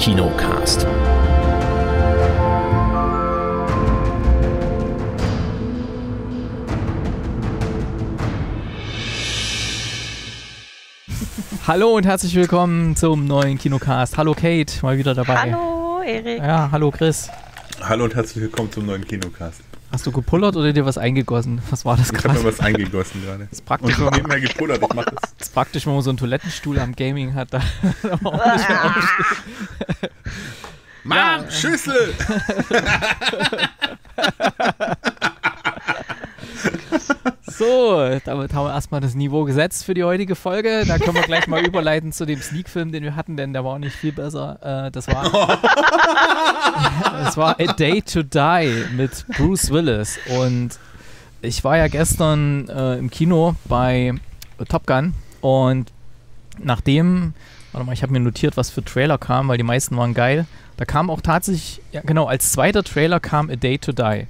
Kinocast. Hallo und herzlich willkommen zum neuen Kinocast. Hallo Kate, mal wieder dabei. Hallo Erik. Ja, hallo Chris. Hallo und herzlich willkommen zum neuen Kinocast. Hast du gepullert oder dir was eingegossen? Was war das gerade? Ich hab mir was eingegossen gerade. Das ist praktisch. Und ich mehr gepullert, ich mach das. Das ist praktisch, wenn man so einen Toilettenstuhl am Gaming hat. Da Mann, ja. Schüssel! So, damit haben wir erstmal das Niveau gesetzt für die heutige Folge. Da können wir gleich mal überleiten zu dem Sneak-Film, den wir hatten, denn der war auch nicht viel besser. Das war A Day to Die mit Bruce Willis. Und ich war ja gestern im Kino bei Top Gun und nachdem, warte mal, ich habe mir notiert, was für Trailer kamen, weil die meisten waren geil. Da kam auch tatsächlich, ja genau, als zweiter Trailer kam A Day to Die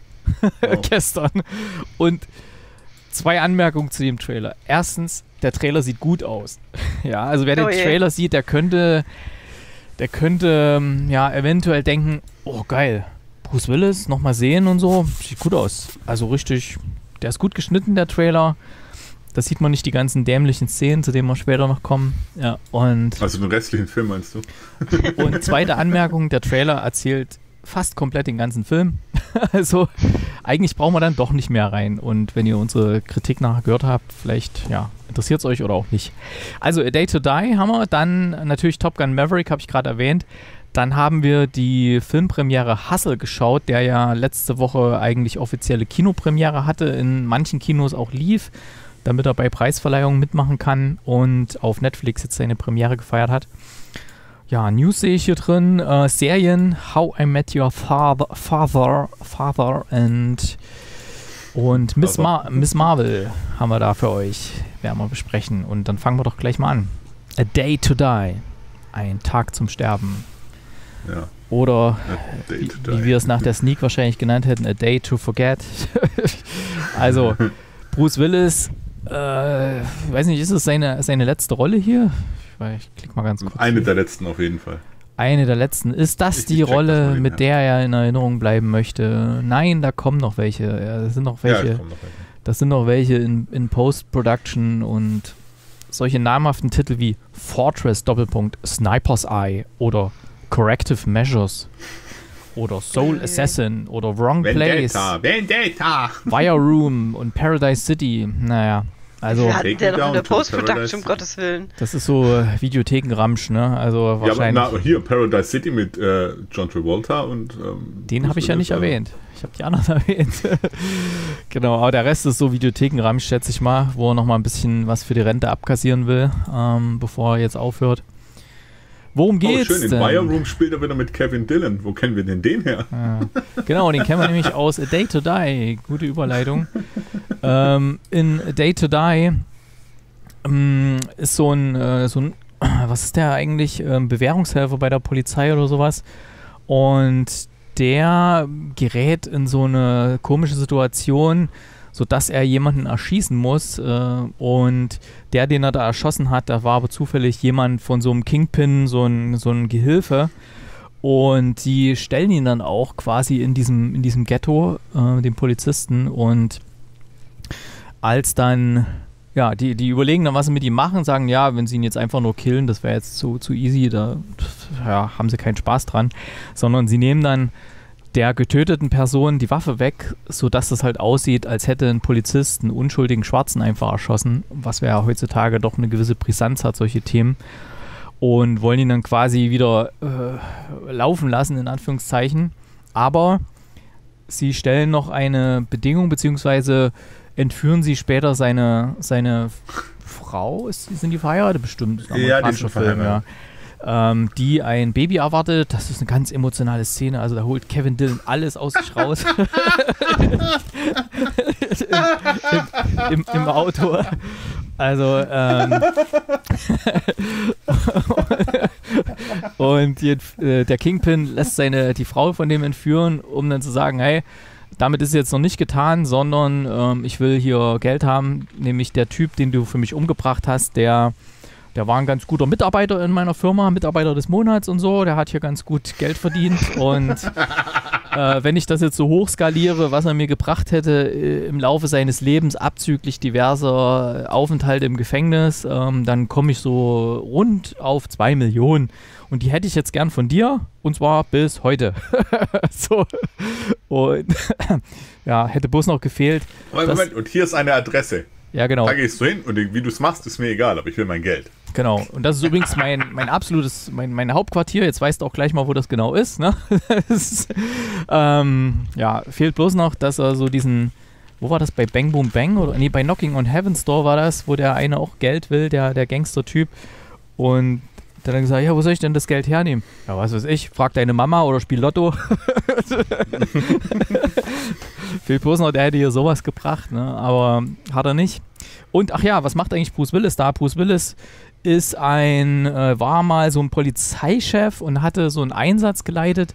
gestern. Und zwei Anmerkungen zu dem Trailer. Erstens, der Trailer sieht gut aus. Ja, also wer den Trailer sieht, der könnte ja eventuell denken, oh geil, Bruce Willis, nochmal sehen und so, sieht gut aus. Also richtig, der ist gut geschnitten, der Trailer. Da sieht man nicht die ganzen dämlichen Szenen, zu denen wir später noch kommen. Ja, und also den restlichen Film meinst du? Und zweite Anmerkung, der Trailer erzählt fast komplett den ganzen Film. Also eigentlich brauchen wir dann doch nicht mehr rein. Und wenn ihr unsere Kritik nachher gehört habt, vielleicht ja, interessiert es euch oder auch nicht. Also A Day to Die haben wir, dann natürlich Top Gun Maverick, habe ich gerade erwähnt. Dann haben wir die Filmpremiere Hustle geschaut, der ja letzte Woche eigentlich offizielle Kinopremiere hatte, in manchen Kinos auch lief, damit er bei Preisverleihungen mitmachen kann und auf Netflix jetzt seine Premiere gefeiert hat. Ja, News sehe ich hier drin, Serien, How I Met Your Father und Ms. Marvel haben wir da für euch, werden wir besprechen. Und dann fangen wir doch gleich mal an. A Day to Die, ein Tag zum Sterben. Ja. Oder wie wir es nach der Sneak wahrscheinlich genannt hätten, A Day to Forget. Also, Bruce Willis, ich weiß nicht, ist es seine letzte Rolle hier? Ich klicke mal ganz kurz. Eine der letzten auf jeden Fall. Eine der letzten. Ist das die Rolle, mit der er in Erinnerung bleiben möchte? Nein, da kommen noch welche. Ja, das sind noch welche. Ja, das sind noch welche in Post-Production und solche namhaften Titel wie Fortress , Sniper's Eye oder Corrective Measures oder Soul Assassin oder Wrong Place, Vendetta. Wire Room und Paradise City. Naja. Also, wir hatten ja noch in der Post-Production, um Gottes Willen. Das ist so Videothekenramsch, ne? Also wahrscheinlich. Ja, aber hier, Paradise City mit John Travolta und... den habe ich ja nicht erwähnt. Ich habe die anderen erwähnt. Genau, aber der Rest ist so Videothekenramsch, schätze ich mal, wo er nochmal ein bisschen was für die Rente abkassieren will, bevor er jetzt aufhört. Worum geht's denn? Oh, schön, in Wire Room spielt er wieder mit Kevin Dillon. Wo kennen wir denn den her? Ja. Genau, den kennen wir nämlich aus A Day to Die. Gute Überleitung. In A Day to Die ist so ein was ist der eigentlich? Bewährungshelfer bei der Polizei oder sowas. Und der gerät in so eine komische Situation, sodass er jemanden erschießen muss und der, den er da erschossen hat, da war aber zufällig jemand von so einem Kingpin, so ein Gehilfe, und die stellen ihn dann auch quasi in diesem Ghetto, den Polizisten, und als dann, ja, die überlegen dann, was sie mit ihm machen, sagen, ja, wenn sie ihn jetzt einfach nur killen, das wäre jetzt zu easy, da ja, haben sie keinen Spaß dran, sondern sie nehmen dann der getöteten Person die Waffe weg, sodass es halt aussieht, als hätte ein Polizist einen unschuldigen Schwarzen einfach erschossen, was ja heutzutage doch eine gewisse Brisanz hat, solche Themen, und wollen ihn dann quasi wieder laufen lassen, in Anführungszeichen, aber sie stellen noch eine Bedingung, beziehungsweise entführen sie später seine Frau, sind die verheiratet bestimmt? Ja, die sind verheiratet. Ja. Die ein Baby erwartet. Das ist eine ganz emotionale Szene. Also da holt Kevin Dillon alles aus sich raus. Im Auto. Also und der Kingpin lässt die Frau von dem entführen, um dann zu sagen, hey, damit ist es jetzt noch nicht getan, sondern ich will hier Geld haben. Nämlich der Typ, den du für mich umgebracht hast, der Der war ein ganz guter Mitarbeiter in meiner Firma, Mitarbeiter des Monats und so. Der hat hier ganz gut Geld verdient. Und wenn ich das jetzt so hochskaliere, was er mir gebracht hätte im Laufe seines Lebens, abzüglich diverser Aufenthalte im Gefängnis, dann komme ich so rund auf 2 Millionen. Und die hätte ich jetzt gern von dir, und zwar bis heute. So. Und ja, hätte bloß noch gefehlt. Moment, und hier ist eine Adresse. Ja, genau. Da gehst du hin und wie du es machst, ist mir egal, aber ich will mein Geld. Genau. Und das ist übrigens mein absolutes, mein Hauptquartier. Jetzt weißt du auch gleich mal, wo das genau ist. Ne? Das ist ja, fehlt bloß noch, dass er so diesen, wo war das, bei Bang Boom Bang? Oder, nee, bei Knocking on Heaven's Door war das, wo der eine auch Geld will, der Gangster-Typ. Und der dann gesagt, ja, wo soll ich denn das Geld hernehmen? Ja, was weiß ich, frag deine Mama oder spiel Lotto. Phil Posner, der hätte hier sowas gebracht, ne? Aber hat er nicht. Und ach ja, was macht eigentlich Bruce Willis da? Bruce Willis ist war mal so ein Polizeichef und hatte so einen Einsatz geleitet,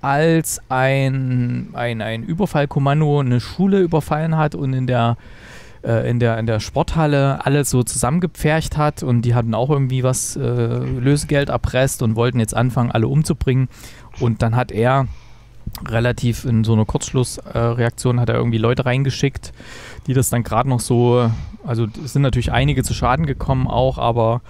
als ein Überfallkommando eine Schule überfallen hat und in der Sporthalle alles so zusammengepfercht hat, und die hatten auch irgendwie was Lösegeld erpresst und wollten jetzt anfangen, alle umzubringen. Und dann hat er relativ in so einer Kurzschlussreaktion hat er irgendwie Leute reingeschickt, die das dann gerade noch so, also es sind natürlich einige zu Schaden gekommen auch, aber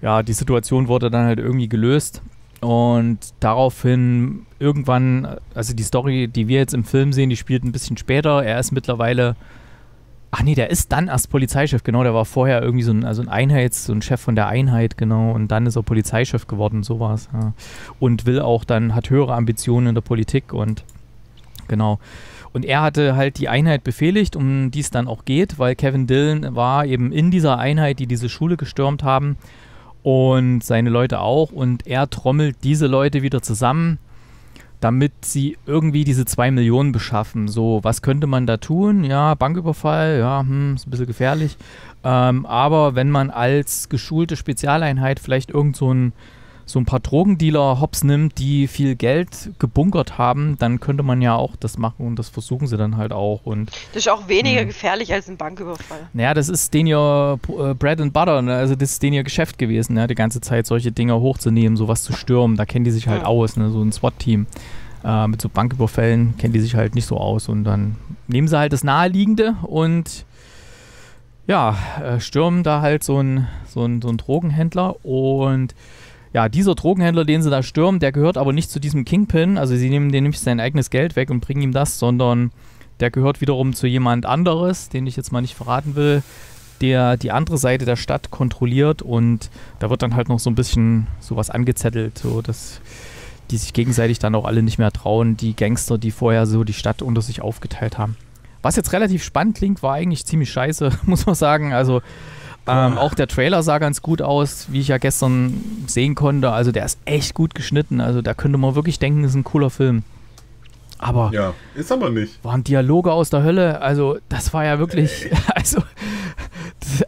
ja, die Situation wurde dann halt irgendwie gelöst. Und daraufhin irgendwann, also die Story, die wir jetzt im Film sehen, die spielt ein bisschen später. Er ist mittlerweile, ach nee, der ist dann erst Polizeichef, genau, der war vorher irgendwie so ein Chef von der Einheit, genau, und dann ist er Polizeichef geworden, sowas, ja. Und will auch dann, hat höhere Ambitionen in der Politik und genau. Und er hatte halt die Einheit befehligt, um die es dann auch geht, weil Kevin Dillon war eben in dieser Einheit, die diese Schule gestürmt haben, und seine Leute auch, und er trommelt diese Leute wieder zusammen, damit sie irgendwie diese 2 Millionen beschaffen. So, was könnte man da tun? Ja, Banküberfall, ja, ist ein bisschen gefährlich. Aber wenn man als geschulte Spezialeinheit vielleicht irgend so ein paar Drogendealer hops nimmt, die viel Geld gebunkert haben, dann könnte man ja auch das machen, und das versuchen sie dann halt auch. Und das ist auch weniger gefährlich als ein Banküberfall. Naja, das ist denen ja Bread and Butter, ne? Also das ist denen ja Geschäft gewesen, ne? Die ganze Zeit solche Dinger hochzunehmen, sowas zu stürmen, da kennen die sich halt aus, ne? So ein SWAT-Team. Mit so Banküberfällen kennen die sich halt nicht so aus, und dann nehmen sie halt das Naheliegende und ja, stürmen da halt so einen Drogenhändler. Und ja, dieser Drogenhändler, den sie da stürmen, der gehört aber nicht zu diesem Kingpin, also sie nehmen dem nämlich sein eigenes Geld weg und bringen ihm das, sondern der gehört wiederum zu jemand anderes, den ich jetzt mal nicht verraten will, der die andere Seite der Stadt kontrolliert, und da wird dann halt noch so ein bisschen sowas angezettelt, so dass die sich gegenseitig dann auch alle nicht mehr trauen, die Gangster, die vorher so die Stadt unter sich aufgeteilt haben. Was jetzt relativ spannend klingt, war eigentlich ziemlich scheiße, muss man sagen, also auch der Trailer sah ganz gut aus, wie ich ja gestern sehen konnte. Also der ist echt gut geschnitten. Also da könnte man wirklich denken, das ist ein cooler Film. Aber ja, ist aber nicht. Waren Dialoge aus der Hölle. Also das war ja wirklich, also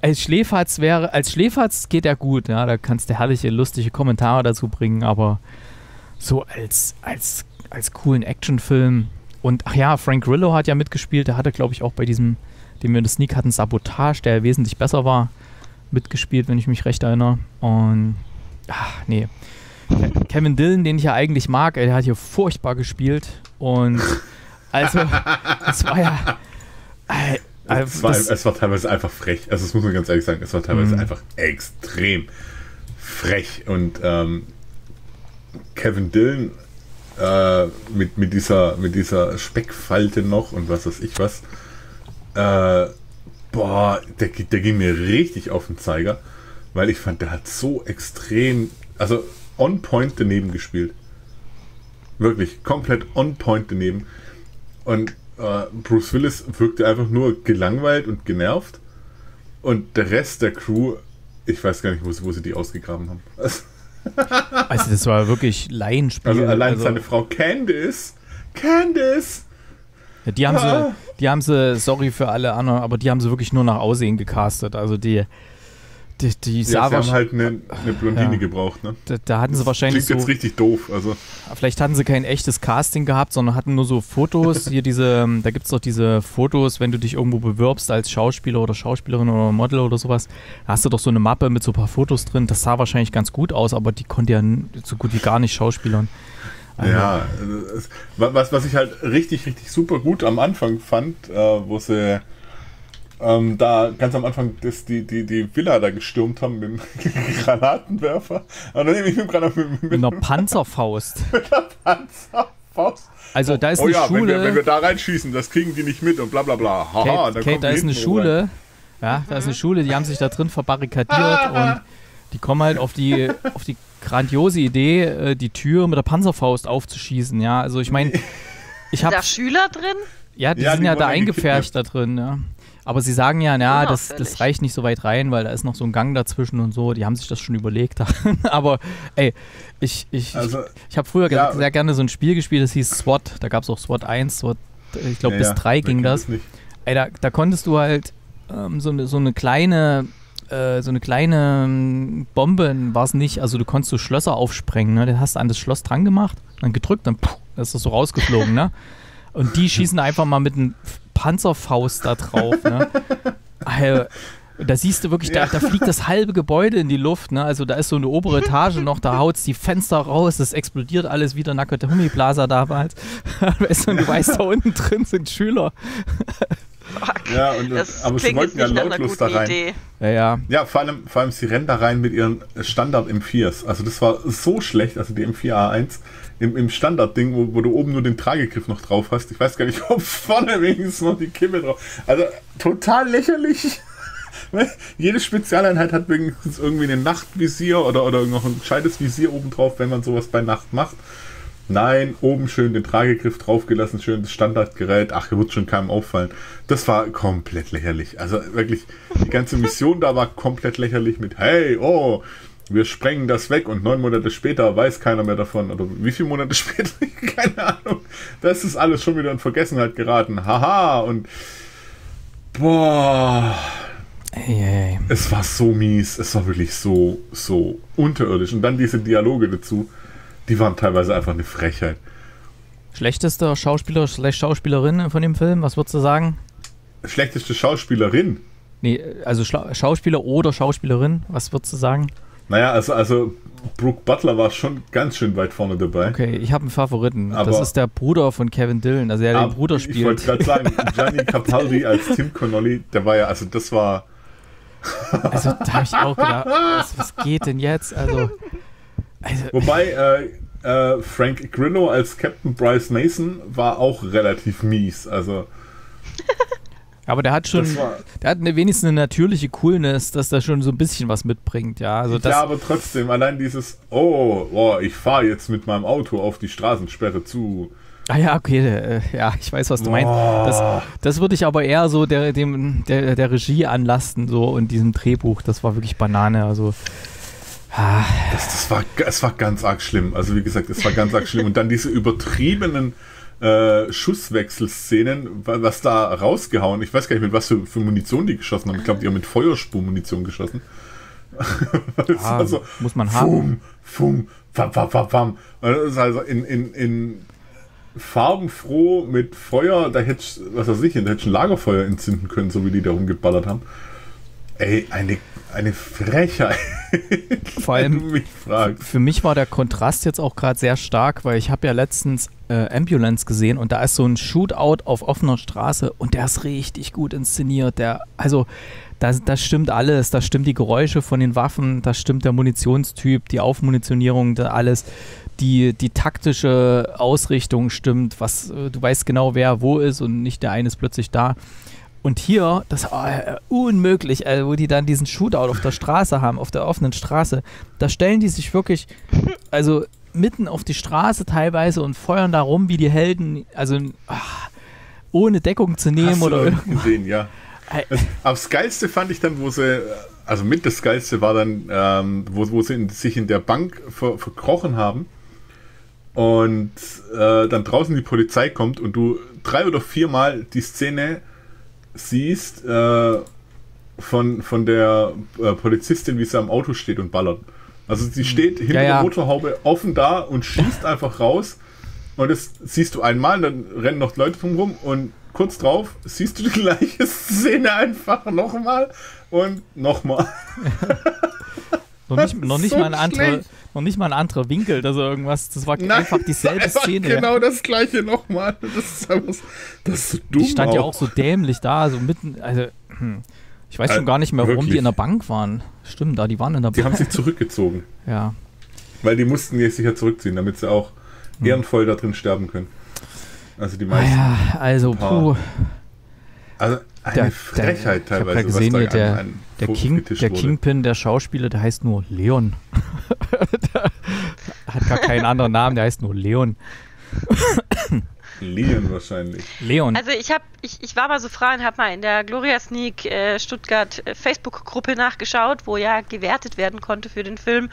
als Schläferz geht er gut. Ja, da kannst du herrliche, lustige Kommentare dazu bringen. Aber so als coolen Actionfilm. Und ach ja, Frank Grillo hat ja mitgespielt. Der hatte, glaube ich, auch bei diesem, den wir in der Sneak hatten, Sabotage, der wesentlich besser war, mitgespielt, wenn ich mich recht erinnere. Und ach, nee. Kevin Dillon, den ich ja eigentlich mag, der hat hier furchtbar gespielt. Und also, es war ja... es war teilweise einfach frech. Also das muss man ganz ehrlich sagen, es war teilweise einfach extrem frech. Und Kevin Dillon mit dieser Speckfalte noch und was weiß ich was, boah, der ging mir richtig auf den Zeiger, weil ich fand, der hat so extrem, also on point daneben gespielt. Wirklich, komplett on point daneben. Und Bruce Willis wirkte einfach nur gelangweilt und genervt. Und der Rest der Crew, ich weiß gar nicht, wo sie die ausgegraben haben. Also das war wirklich Laienspiel. Also allein seine Frau Candice, ja, die haben sie, sorry für alle anderen, aber die haben sie wirklich nur nach Aussehen gecastet. Also die, Die haben halt eine Blondine gebraucht, ne? Da hatten sie wahrscheinlich so... Klingt jetzt richtig doof, also... Vielleicht hatten sie kein echtes Casting gehabt, sondern hatten nur so Fotos, hier diese... Da gibt es doch diese Fotos, wenn du dich irgendwo bewirbst als Schauspieler oder Schauspielerin oder Model oder sowas, da hast du doch so eine Mappe mit so ein paar Fotos drin, das sah wahrscheinlich ganz gut aus, aber die konnte ja so gut wie gar nicht schauspielern. Also ja, was ich halt richtig, richtig super gut am Anfang fand, wo sie... da ganz am Anfang die Villa da gestürmt haben mit dem Granatenwerfer. Und dann nehme ich mit einer Panzerfaust. Mit einer Panzerfaust. Also da ist eine Schule. Wenn wir da reinschießen, das kriegen die nicht mit und bla bla bla. Haha, da ist eine Schule. Rein. Ja, da ist eine Schule, die haben sich da drin verbarrikadiert und die kommen halt auf die grandiose Idee, die Tür mit der Panzerfaust aufzuschießen. Ja, also ich meine, da Schüler drin? Ja, die sind ja da eingepfercht da drin, ja. Aber sie sagen ja, na, das reicht nicht so weit rein, weil da ist noch so ein Gang dazwischen und so. Die haben sich das schon überlegt. Aber ey, ich habe früher sehr gerne so ein Spiel gespielt, das hieß SWAT. Da gab es auch SWAT 1, SWAT, ich glaube bis 3 ging das. Ey, da konntest du halt so eine kleine Bombe, war es nicht. Also du konntest so Schlösser aufsprengen, ne? Den hast du an das Schloss dran gemacht, dann gedrückt, dann puh, ist das so rausgeflogen, ne? Und die schießen einfach mal mit einem Panzerfaust da drauf, ne? Also, da siehst du wirklich, da fliegt das halbe Gebäude in die Luft, ne? Also da ist so eine obere Etage noch, da haut's die Fenster raus, das explodiert alles wieder, Nakata Hummi-Blaser damals. Und du weißt, da unten drin sind Schüler. Ja, aber sie wollten ja lautlos da rein. Idee. Ja, vor allem sie rennen da rein mit ihren Standard M4s. Also das war so schlecht, also die M4A1 im Standard-Ding, wo du oben nur den Tragegriff noch drauf hast. Ich weiß gar nicht, ob vorne wenigstens noch die Kimme drauf. Also total lächerlich. Jede Spezialeinheit hat wenigstens irgendwie ein Nachtvisier oder noch ein gescheites Visier oben drauf, wenn man sowas bei Nacht macht. Nein, oben schön den Tragegriff draufgelassen, schön das Standardgerät, ach, wird schon keinem auffallen. Das war komplett lächerlich. Also wirklich, die ganze Mission da war komplett lächerlich mit, hey, oh, wir sprengen das weg und 9 Monate später weiß keiner mehr davon. Oder wie viele Monate später, keine Ahnung. Das ist alles schon wieder in Vergessenheit geraten. Haha, und boah. Hey. Es war so mies, es war wirklich so unterirdisch. Und dann diese Dialoge dazu. Die waren teilweise einfach eine Frechheit. Schlechtester Schauspieler, Schauspielerin von dem Film, was würdest du sagen? Schlechteste Schauspielerin? Nee, also Schauspieler oder Schauspielerin, was würdest du sagen? Naja, also Brooke Butler war schon ganz schön weit vorne dabei. Okay, ich habe einen Favoriten. Aber das ist der Bruder von Kevin Dillon, also der den Bruder spielt. Ich wollte gerade sagen, Gianni Capaldi als Tim Connolly, der war ja, also das war... Also da habe ich auch gedacht, was geht denn jetzt? Also wobei Frank Grillo als Captain Bryce Mason war auch relativ mies, also. Aber der hat wenigstens eine natürliche Coolness, dass da schon so ein bisschen was mitbringt, ja. Also aber trotzdem, allein dieses, ich fahre jetzt mit meinem Auto auf die Straßensperre zu. Ah ja, okay, ja, ich weiß, was du meinst. Das würde ich aber eher so der Regie anlasten, so, und diesem Drehbuch, das war wirklich Banane, also. Es war ganz arg schlimm. Also wie gesagt, es war ganz arg schlimm. Und dann diese übertriebenen Schusswechselszenen, was da rausgehauen. Ich weiß gar nicht, mit was für Munition die geschossen haben. Ich glaube, die haben mit Feuerspurmunition geschossen. Ja, so, muss man haben. Fum, fum, fum, fum, fum. Das ist also in farbenfroh mit Feuer. Da hätte ich, was weiß ich, da hätte ich ein Lagerfeuer entzünden können, so wie die da rumgeballert haben. Ey, eine Frechheit. Vor allem, mich für mich war der Kontrast jetzt auch gerade sehr stark, weil ich habe ja letztens Ambulance gesehen und da ist so ein Shootout auf offener Straße und der ist richtig gut inszeniert. Da stimmt alles, da stimmt die Geräusche von den Waffen, da stimmt der Munitionstyp, die Aufmunitionierung, da alles. Die taktische Ausrichtung stimmt, du weißt genau, wer wo ist und nicht der eine ist plötzlich da. Und hier, das war unmöglich, wo die dann diesen Shootout auf der Straße haben, auf der offenen Straße, da stellen die sich wirklich, also mitten auf die Straße teilweise und feuern da rum wie die Helden, also ohne Deckung zu nehmen. Hast oder du gesehen, ja. Das Geilste fand ich dann, wo sie, also mit das Geilste war dann, wo sie sich in der Bank verkrochen haben und dann draußen die Polizei kommt und du 3 oder 4 Mal die Szene siehst, von der Polizistin, wie sie am Auto steht und ballert. Also sie steht hinter der Motorhaube offen da und schießt einfach raus. Und das siehst du einmal, dann rennen noch Leute drumherum und kurz drauf siehst du die gleiche Szene einfach nochmal und nochmal. noch nicht mal ein anderer Winkel, also irgendwas. Das war einfach dieselbe Szene. Genau das gleiche nochmal. Das ist so dumm. Die stand auch. Ja auch so dämlich da, so mitten. Also ich weiß schon gar nicht mehr, warum die in der Bank waren. Stimmt, die waren in der Bank. Die haben sich zurückgezogen. Ja. Weil die mussten sich ja zurückziehen, damit sie auch ehrenvoll da drin sterben können. Also die meisten. Ja, also puh. Also eine Frechheit teilweise. Ich habe ja gesehen, was da der Kingpin der Schauspieler, der heißt nur Leon. Der hat gar keinen anderen Namen, der heißt nur Leon. Leon wahrscheinlich. Leon. Also ich war mal so frei und habe mal in der Gloria Sneak Stuttgart Facebook-Gruppe nachgeschaut, wo ja gewertet werden konnte für den Film.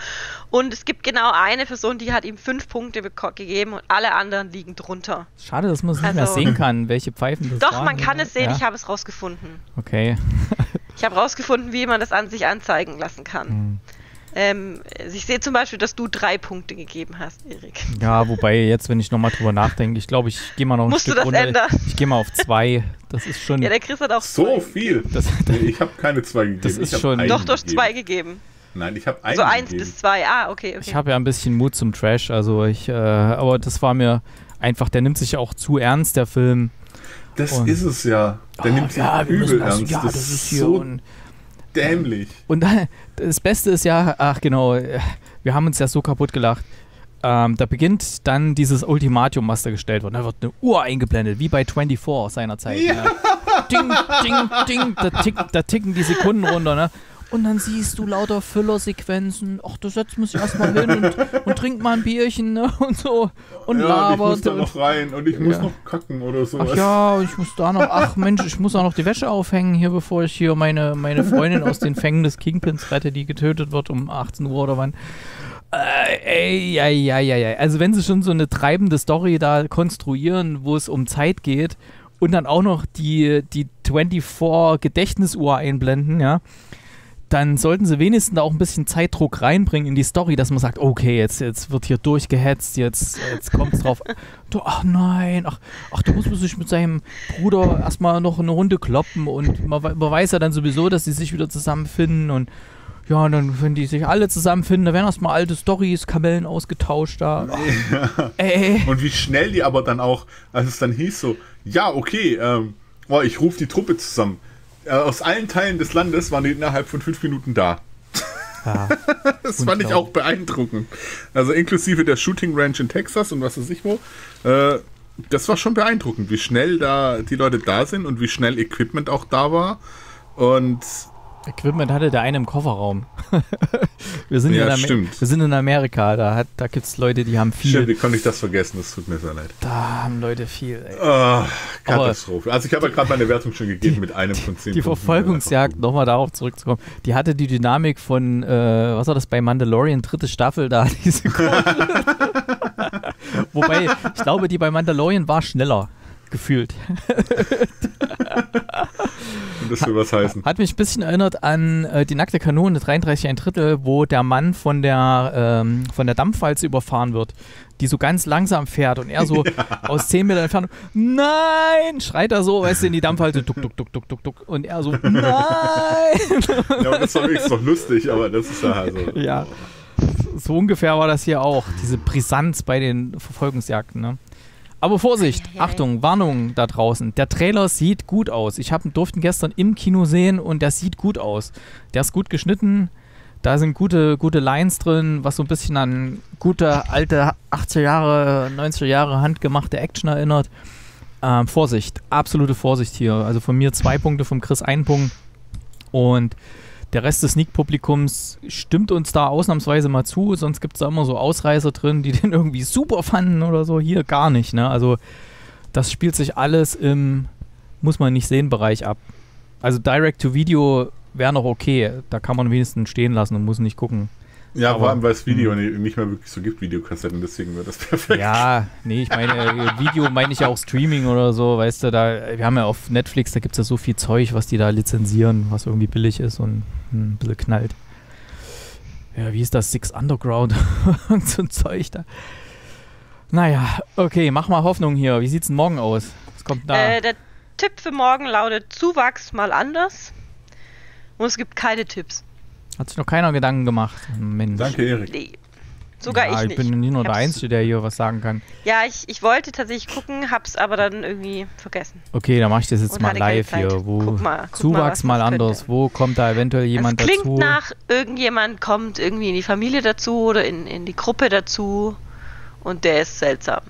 Und es gibt genau eine Person, die hat ihm 5 Punkte gegeben und alle anderen liegen drunter. Schade, dass man es nicht mehr sehen kann, welche Pfeifen das waren. Doch, man kann es sehen, ich habe es rausgefunden. Okay. Ich habe rausgefunden, wie man das an sich anzeigen lassen kann. Ich sehe zum Beispiel, dass du 3 Punkte gegeben hast, Erik. Ja, wobei jetzt, wenn ich nochmal drüber nachdenke, ich glaube, ich gehe mal noch ein Musst Stück du das runter. Ändern? Ich gehe mal auf 2. Das ist schon. Ja, der Chris hat auch so 2 viel. Ich habe keine 2 gegeben. Das ist schon. Doch, du hast 2 gegeben. Nein, ich habe 1. So 1 bis 2. Ah, okay. Ich habe ja ein bisschen Mut zum Trash, also aber das war mir einfach. Der nimmt sich auch zu ernst, der Film. Das ist es ja. Der nimmt sich übel ernst. Ja, das ist hier so dämlich. Und dann, das Beste ist ja, ach genau, wir haben uns ja so kaputt gelacht. Da beginnt dann dieses Ultimatum, was da gestellt wird. Da wird eine Uhr eingeblendet, wie bei 24 seinerzeit. Ja. Ne? Ding, ding, ding, da ticken die Sekunden runter, ne? Und dann siehst du lauter Füllersequenzen. Ach, das setzt man sich erstmal hin und trinkt mal ein Bierchen, ne? Und so. Und labert. Und ich muss da noch rein und ich muss noch kacken oder sowas. Ach ja, ich muss da noch. Ach Mensch, ich muss auch noch die Wäsche aufhängen hier, bevor ich hier meine Freundin aus den Fängen des Kingpins rette, die getötet wird um 18 Uhr oder wann. Also, wenn sie schon so eine treibende Story da konstruieren, wo es um Zeit geht und dann auch noch die 24-Gedächtnisuhr einblenden, ja. Dann sollten sie wenigstens da auch ein bisschen Zeitdruck reinbringen in die Story, dass man sagt, okay, jetzt wird hier durchgehetzt, jetzt kommt es drauf. Ach nein, ach, da muss man sich mit seinem Bruder erstmal noch eine Runde kloppen und man weiß ja dann sowieso, dass sie sich wieder zusammenfinden und ja, dann, wenn die sich alle zusammenfinden, da werden erstmal alte Storys, Kamellen ausgetauscht da. Ja. Ey. Und wie schnell die aber dann auch, als es dann hieß so, ja, okay, ich rufe die Truppe zusammen. Aus allen Teilen des Landes waren die innerhalb von 5 Minuten da. Ja, das fand ich auch beeindruckend. Also inklusive der Shooting Ranch in Texas und was weiß ich wo. Das war schon beeindruckend, wie schnell da die Leute da sind und wie schnell Equipment auch da war. Und Equipment hatte der eine im Kofferraum. Wir sind in Amerika, da gibt es Leute, die haben viel. Stimmt, wie konnte ich das vergessen? Das tut mir sehr leid. Da haben Leute viel, ey. Oh, Katastrophe. Also ich habe ja gerade meine Wertung schon gegeben mit einem von 10 Punkten. Die Verfolgungsjagd, nochmal darauf zurückzukommen, die hatte die Dynamik von, was war das bei Mandalorian, 3. Staffel da, diese Kurve. Wobei, ich glaube, die bei Mandalorian war schneller. Gefühlt. Das will was heißen. Hat mich ein bisschen erinnert an die nackte Kanone 33 1/3, wo der Mann von der Dampfwalze überfahren wird, die so ganz langsam fährt und er so aus 10 Metern Entfernung, nein, schreit er so, weißt du, in die Dampfwalze, duck, duck, duck, duck, duck, duck, und er so, nein. Ja, das war wirklich doch lustig, aber das ist ja so. Ja, so ungefähr war das hier auch, diese Brisanz bei den Verfolgungsjagden, ne? Aber Vorsicht, Achtung, Warnung da draußen. Der Trailer sieht gut aus. Ich durfte ihn gestern im Kino sehen und der sieht gut aus. Der ist gut geschnitten, da sind gute Lines drin, was so ein bisschen an gute alte 80er Jahre, 90er Jahre handgemachte Action erinnert. Vorsicht, absolute Vorsicht hier. Also von mir 2 Punkte, vom Chris 1 Punkt. Und der Rest des Sneak-Publikums stimmt uns da ausnahmsweise mal zu, sonst gibt es da immer so Ausreißer drin, die den irgendwie super fanden oder so. Hier gar nicht, ne? Also das spielt sich alles im Muss-man-nicht-sehen-Bereich ab. Also Direct-to-Video wäre noch okay, da kann man wenigstens stehen lassen und muss nicht gucken. Ja, aber, vor allem, weil es Video nicht mehr wirklich so gibt, Videokassetten, deswegen wäre das perfekt. Ja, nee, ich meine, Video meine ich ja auch Streaming oder so, weißt du, da, wir haben ja auf Netflix, da gibt es ja so viel Zeug, was die da lizenzieren, was irgendwie billig ist und ein bisschen knallt. Ja, wie ist das? Six Underground und so ein Zeug da. Naja, okay, mach mal Hoffnung hier. Wie sieht's denn morgen aus? Was kommt da? Der Tipp für morgen lautet Zuwachs mal anders. Und es gibt keine Tipps. Hat sich noch keiner Gedanken gemacht. Mensch. Danke, Erik. Nee. Sogar ja, ich nicht. Ich bin nicht nur der Einzige, der hier was sagen kann. Ja, ich wollte tatsächlich gucken, hab's aber dann irgendwie vergessen. Okay, dann mach ich das jetzt mal live hier. Wo Zuwachs mal anders. Wo kommt da eventuell jemand dazu? Klingt nach, irgendjemand kommt irgendwie in die Familie dazu oder in die Gruppe dazu und der ist seltsam.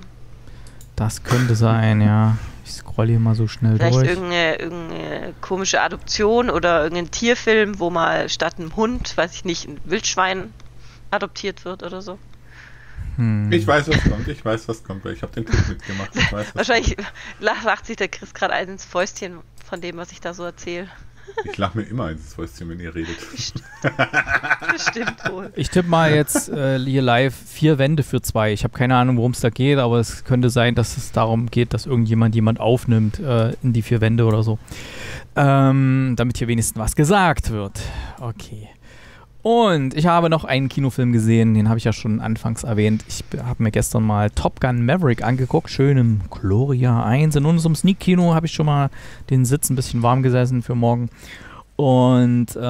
Das könnte sein, ja. Ich scrolle hier mal so schnell vielleicht durch. Vielleicht irgendeine komische Adoption oder irgendein Tierfilm, wo mal statt einem Hund, weiß ich nicht, ein Wildschwein adoptiert wird oder so. Hm. Ich weiß, was kommt. Ich weiß, was kommt. Ich habe den Tipp mitgemacht. Ich weiß, wahrscheinlich lacht sich der Chris gerade ein ins Fäustchen von dem, was ich da so erzähle. Ich lache mir immer ins Fäustchen, wenn ihr redet. Bestimmt wohl. Ich tippe mal jetzt hier live 4 Wände für 2. Ich habe keine Ahnung, worum es da geht, aber es könnte sein, dass es darum geht, dass irgendjemand jemand aufnimmt in die 4 Wände oder so. Damit hier wenigstens was gesagt wird. Okay. Und ich habe noch einen Kinofilm gesehen, den habe ich ja schon anfangs erwähnt. Ich habe mir gestern mal Top Gun: Maverick angeguckt, schön im Gloria 1. In unserem Sneak-Kino habe ich schon mal den Sitz ein bisschen warm gesessen für morgen. Und ja,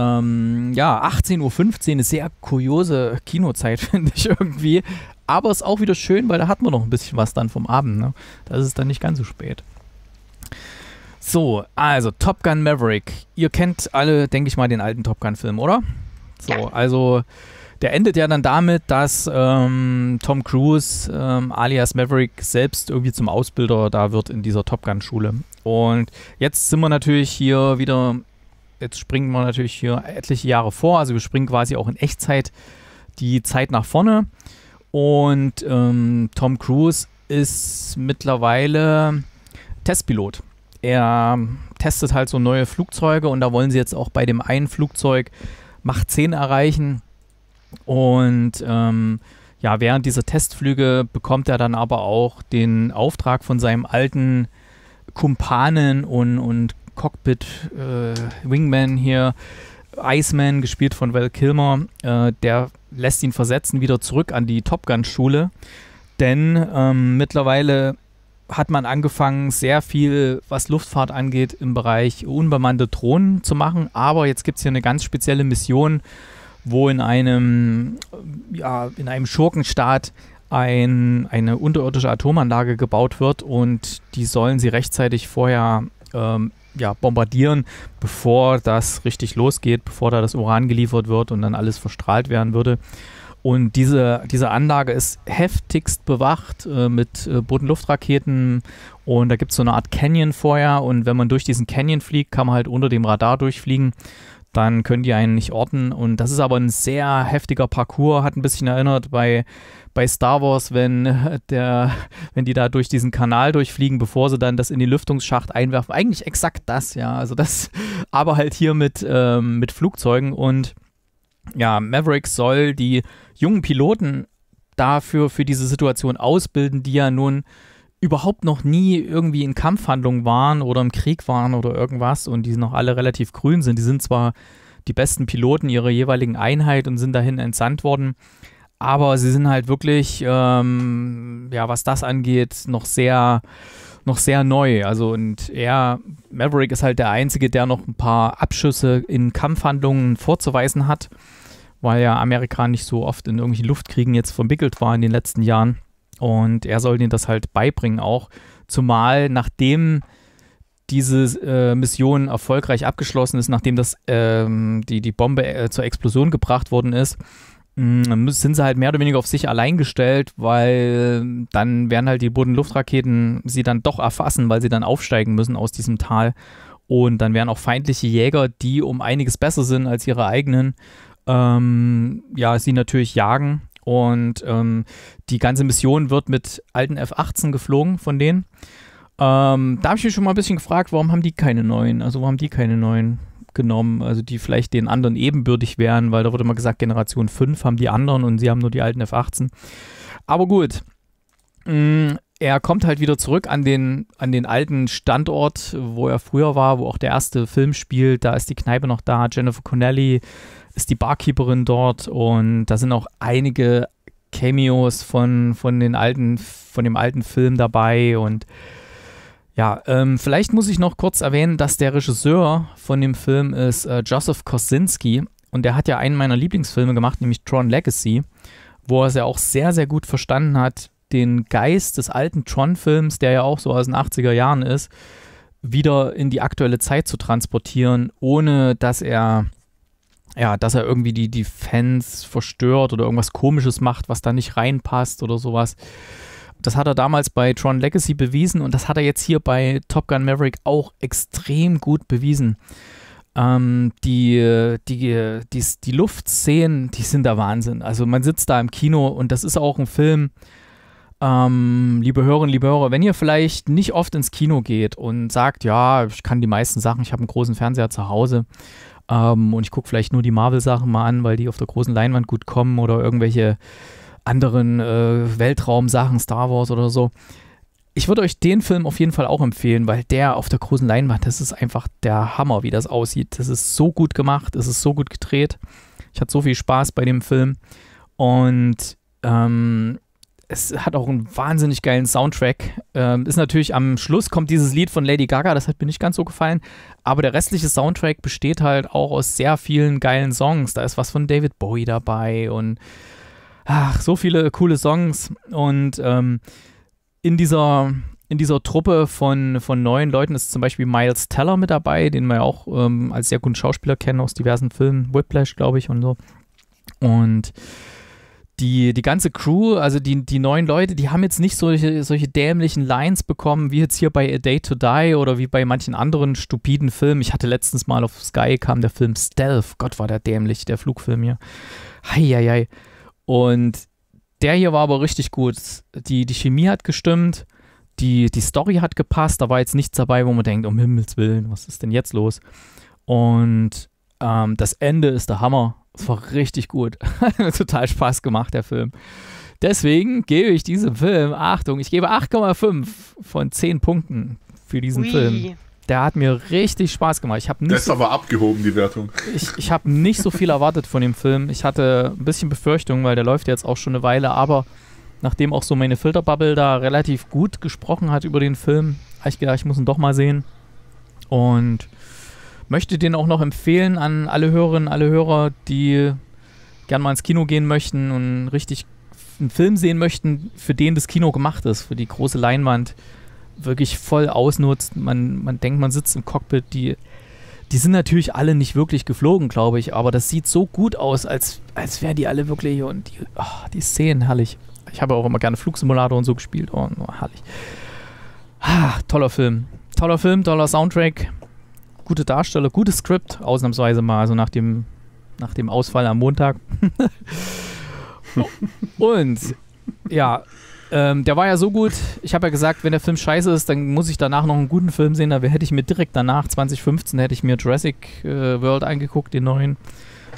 18:15 Uhr, eine sehr kuriose Kinozeit, finde ich irgendwie. Aber ist auch wieder schön, weil da hat man noch ein bisschen was dann vom Abend, ne? Da ist es dann nicht ganz so spät. So, also Top Gun: Maverick. Ihr kennt alle, denke ich mal, den alten Top Gun-Film, oder? So, also der endet ja dann damit, dass Tom Cruise alias Maverick selbst irgendwie zum Ausbilder da wird in dieser Top Gun Schule. Und jetzt sind wir natürlich hier wieder, jetzt springen wir natürlich hier etliche Jahre vor, also wir springen quasi auch in Echtzeit die Zeit nach vorne. Und Tom Cruise ist mittlerweile Testpilot. Er testet halt so neue Flugzeuge und da wollen sie jetzt auch bei dem einen Flugzeug Mach 10 erreichen und ja, während dieser Testflüge bekommt er dann aber auch den Auftrag von seinem alten Kumpanen und Cockpit-Wingman hier, Iceman, gespielt von Val Kilmer, der lässt ihn versetzen wieder zurück an die Top Gun-Schule, denn mittlerweile hat man angefangen, sehr viel, was Luftfahrt angeht, im Bereich unbemannte Drohnen zu machen. Aber jetzt gibt es hier eine ganz spezielle Mission, wo in einem Schurkenstaat eine unterirdische Atomanlage gebaut wird und die sollen sie rechtzeitig vorher bombardieren, bevor das richtig losgeht, bevor da das Uran geliefert wird und dann alles verstrahlt werden würde. Und diese Anlage ist heftigst bewacht mit Bodenluftraketen und da gibt es so eine Art Canyon vorher und wenn man durch diesen Canyon fliegt, kann man halt unter dem Radar durchfliegen, dann können die einen nicht orten und das ist aber ein sehr heftiger Parcours, hat ein bisschen erinnert bei Star Wars, wenn die da durch diesen Kanal durchfliegen, bevor sie dann das in den Lüftungsschacht einwerfen, eigentlich exakt das, ja, also das, aber halt hier mit Flugzeugen und ja, Maverick soll die jungen Piloten dafür, für diese Situation ausbilden, die ja nun überhaupt noch nie irgendwie in Kampfhandlungen waren oder im Krieg waren oder irgendwas und die noch alle relativ grün sind. Die sind zwar die besten Piloten ihrer jeweiligen Einheit und sind dahin entsandt worden, aber sie sind halt wirklich, ja, was das angeht, noch sehr neu. Also und er, Maverick, ist halt der Einzige, der noch ein paar Abschüsse in Kampfhandlungen vorzuweisen hat, weil ja Amerika nicht so oft in irgendwelchen Luftkriegen jetzt verwickelt war in den letzten Jahren. Und er soll denen das halt beibringen auch. Zumal nachdem diese Mission erfolgreich abgeschlossen ist, nachdem das, die Bombe zur Explosion gebracht worden ist, sind sie halt mehr oder weniger auf sich allein gestellt, weil dann werden halt die Bodenluftraketen sie dann doch erfassen, weil sie dann aufsteigen müssen aus diesem Tal. Und dann werden auch feindliche Jäger, die um einiges besser sind als ihre eigenen, sie natürlich jagen. Und die ganze Mission wird mit alten F-18 geflogen von denen. Da habe ich mich schon mal ein bisschen gefragt, warum haben die keine neuen? genommen, also die vielleicht den anderen ebenbürtig wären, weil da wurde immer gesagt, Generation 5 haben die anderen und sie haben nur die alten F18. Aber gut, er kommt halt wieder zurück an den alten Standort, wo er früher war, wo auch der erste Film spielt. Da ist die Kneipe noch da, Jennifer Connelly ist die Barkeeperin dort und da sind auch einige Cameos von dem alten Film dabei. Und ja, vielleicht muss ich noch kurz erwähnen, dass der Regisseur von dem Film ist Joseph Kosinski und der hat ja einen meiner Lieblingsfilme gemacht, nämlich Tron Legacy, wo er es ja auch sehr, sehr gut verstanden hat, den Geist des alten Tron-Films, der ja auch so aus den 80er Jahren ist, wieder in die aktuelle Zeit zu transportieren, ohne dass er, ja, dass er irgendwie die Fans verstört oder irgendwas Komisches macht, was da nicht reinpasst oder sowas. Das hat er damals bei Tron Legacy bewiesen und das hat er jetzt hier bei Top Gun Maverick auch extrem gut bewiesen. Die Luftszenen, die sind der Wahnsinn. Also man sitzt da im Kino und das ist auch ein Film. Liebe Hörerinnen, liebe Hörer, wenn ihr vielleicht nicht oft ins Kino geht und sagt, ja, ich kann die meisten Sachen, ich habe einen großen Fernseher zu Hause und ich gucke vielleicht nur die Marvel-Sachen mal an, weil die auf der großen Leinwand gut kommen oder irgendwelche anderen Weltraum-Sachen, Star Wars oder so. Ich würde euch den Film auf jeden Fall auch empfehlen, weil der auf der großen Leinwand, das ist einfach der Hammer, wie das aussieht. Das ist so gut gemacht, es ist so gut gedreht. Ich hatte so viel Spaß bei dem Film und es hat auch einen wahnsinnig geilen Soundtrack. Ist natürlich am Schluss kommt dieses Lied von Lady Gaga, das hat mir nicht ganz so gefallen. Aber der restliche Soundtrack besteht halt auch aus sehr vielen geilen Songs. Da ist was von David Bowie dabei und ach, so viele coole Songs. Und in dieser Truppe von 9 Leuten ist zum Beispiel Miles Teller mit dabei, den wir ja auch als sehr guten Schauspieler kennen aus diversen Filmen. Whiplash, glaube ich, und so. Und die ganze Crew, also die 9 Leute, die haben jetzt nicht solche dämlichen Lines bekommen, wie jetzt hier bei A Day to Die oder wie bei manchen anderen stupiden Filmen. Ich hatte letztens mal auf Sky, kam der Film Stealth. Gott, war der dämlich, der Flugfilm hier. Heieiei. Und der hier war aber richtig gut. Die Chemie hat gestimmt, die Story hat gepasst, da war jetzt nichts dabei, wo man denkt, um Himmels Willen, was ist denn jetzt los? Und das Ende ist der Hammer. Es war richtig gut. Total Spaß gemacht, der Film. Deswegen gebe ich diesem Film, Achtung, ich gebe 8,5 von 10 Punkten für diesen Film. Der hat mir richtig Spaß gemacht. Ich habe nicht. Das ist aber abgehoben, die Wertung. Ich habe nicht so viel erwartet von dem Film. Ich hatte ein bisschen Befürchtungen, weil der läuft jetzt auch schon eine Weile, aber nachdem auch so meine Filterbubble da relativ gut gesprochen hat über den Film, habe ich gedacht, ich muss ihn doch mal sehen. Und möchte den auch noch empfehlen an alle Hörerinnen, alle Hörer, die gerne mal ins Kino gehen möchten und richtig einen Film sehen möchten, für den das Kino gemacht ist, für die große Leinwand wirklich voll ausnutzt. Man denkt, man sitzt im Cockpit. Die sind natürlich alle nicht wirklich geflogen, glaube ich, aber das sieht so gut aus, als wären die alle wirklich und die Szenen, herrlich. Ich habe auch immer gerne Flugsimulator und so gespielt. Oh, herrlich. Ah, toller Film. Toller Film, toller Soundtrack. Gute Darsteller, gutes Skript, ausnahmsweise mal, also nach dem Ausfall am Montag. Und ja, der war ja so gut, ich habe ja gesagt, wenn der Film scheiße ist, dann muss ich danach noch einen guten Film sehen, da hätte ich mir direkt danach, 2015, hätte ich mir Jurassic World angeguckt, den neuen.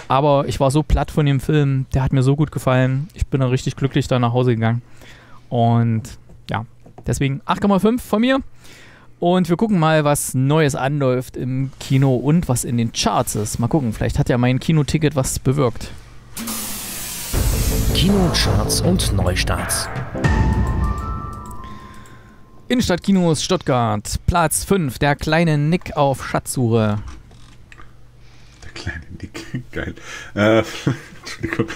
Aber ich war so platt von dem Film, der hat mir so gut gefallen, ich bin da richtig glücklich da nach Hause gegangen. Und ja, deswegen 8,5 von mir. Und wir gucken mal, was Neues anläuft im Kino und was in den Charts ist. Mal gucken, vielleicht hat ja mein Kinoticket was bewirkt. Kinocharts und Neustarts. Innenstadtkinos Stuttgart, Platz 5, der kleine Nick auf Schatzsuche. Der kleine Nick, geil. Entschuldigung.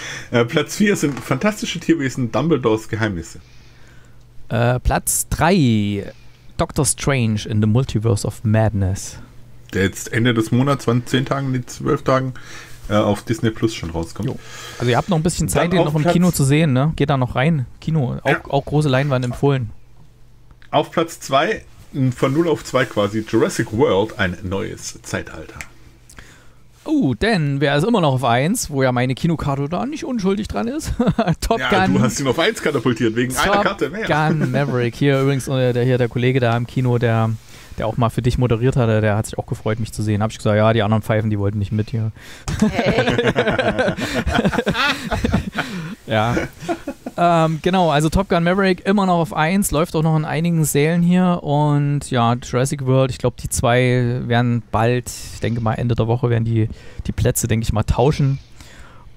Platz 4 sind fantastische Tierwesen, Dumbledores Geheimnisse. Platz 3... Doctor Strange in the Multiverse of Madness. Der jetzt Ende des Monats, wann 10 Tagen, nicht 12 Tagen, auf Disney Plus schon rauskommt. Jo. Also ihr habt noch ein bisschen Zeit, den noch im Kino zu sehen, ne? Geht da noch rein. Kino, auch, ja. Auch große Leinwand empfohlen. Auf Platz 2, von 0 auf 2 quasi, Jurassic World, ein neues Zeitalter. Denn wer ist immer noch auf 1, wo ja meine Kinokarte da nicht unschuldig dran ist. Top Gun. Du hast ihn auf 1 katapultiert, wegen Top einer Karte mehr. Top Gun Maverick. Hier übrigens der Kollege da im Kino, der der auch mal für dich moderiert hatte, der hat sich auch gefreut, mich zu sehen. Habe ich gesagt, ja, die anderen Pfeifen, die wollten nicht mit hier. Hey. Ja. Genau, also Top Gun Maverick immer noch auf 1, läuft auch noch in einigen Sälen hier und ja, Jurassic World, ich glaube die 2 werden bald, ich denke mal Ende der Woche werden die Plätze, denke ich mal, tauschen,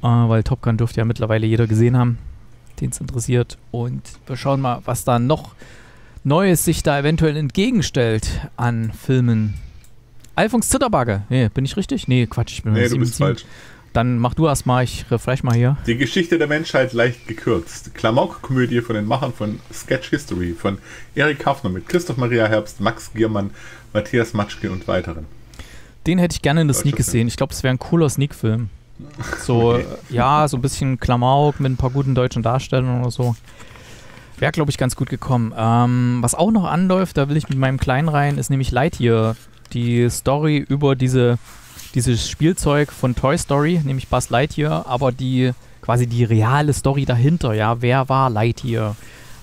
weil Top Gun dürfte ja mittlerweile jeder gesehen haben, den es interessiert, und wir schauen mal, was da noch Neues sich da eventuell entgegenstellt an Filmen. Alfons Zitterbagge, nee, bin ich richtig? Nee, Quatsch, ich bin nee, du bist falsch. Dann mach du erstmal, ich refresh mal hier. Die Geschichte der Menschheit leicht gekürzt. Klamauk-Komödie von den Machern von Sketch History, von Erik Hafner mit Christoph Maria Herbst, Max Giermann, Matthias Matschke und weiteren. Den hätte ich gerne in der Sneak gesehen. Ich glaube, das wäre ein cooler Sneak-Film. So, okay. Ja, so ein bisschen Klamauk mit ein paar guten deutschen Darstellern oder so. Wäre, glaube ich, ganz gut gekommen. Was auch noch anläuft, da will ich mit meinem Kleinen rein, ist nämlich Lightyear. Die Story über dieses Spielzeug von Toy Story, nämlich Buzz Lightyear, aber die quasi die reale Story dahinter, ja, wer war Lightyear,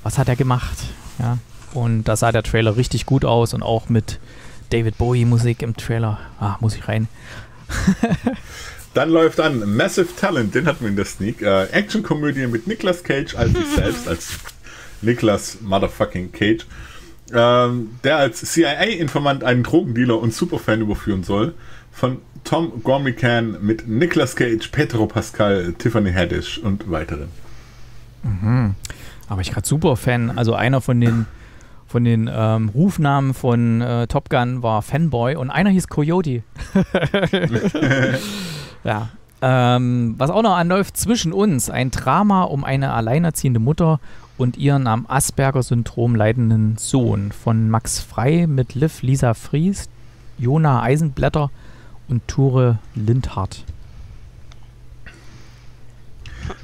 was hat er gemacht, ja, und da sah der Trailer richtig gut aus und auch mit David Bowie Musik im Trailer, muss ich rein. Dann läuft an Massive Talent, den hatten wir in der Sneak, Actionkomödie mit Nicolas Cage als sich selbst, als Nicolas Motherfucking Cage, der als CIA-Informant einen Drogendealer und Superfan überführen soll, von Tom Gormican mit Nicolas Cage, Pedro Pascal, Tiffany Haddish und weiteren. Mhm. Aber ich gerade super Fan. Also einer von den Rufnamen von Top Gun war Fanboy und einer hieß Coyote. Ja. Was auch noch anläuft, zwischen uns, ein Drama um eine alleinerziehende Mutter und ihren am Asperger-Syndrom leidenden Sohn von Max Frei mit Liv, Lisa Fries, Jona Eisenblätter und Ture Lindhardt.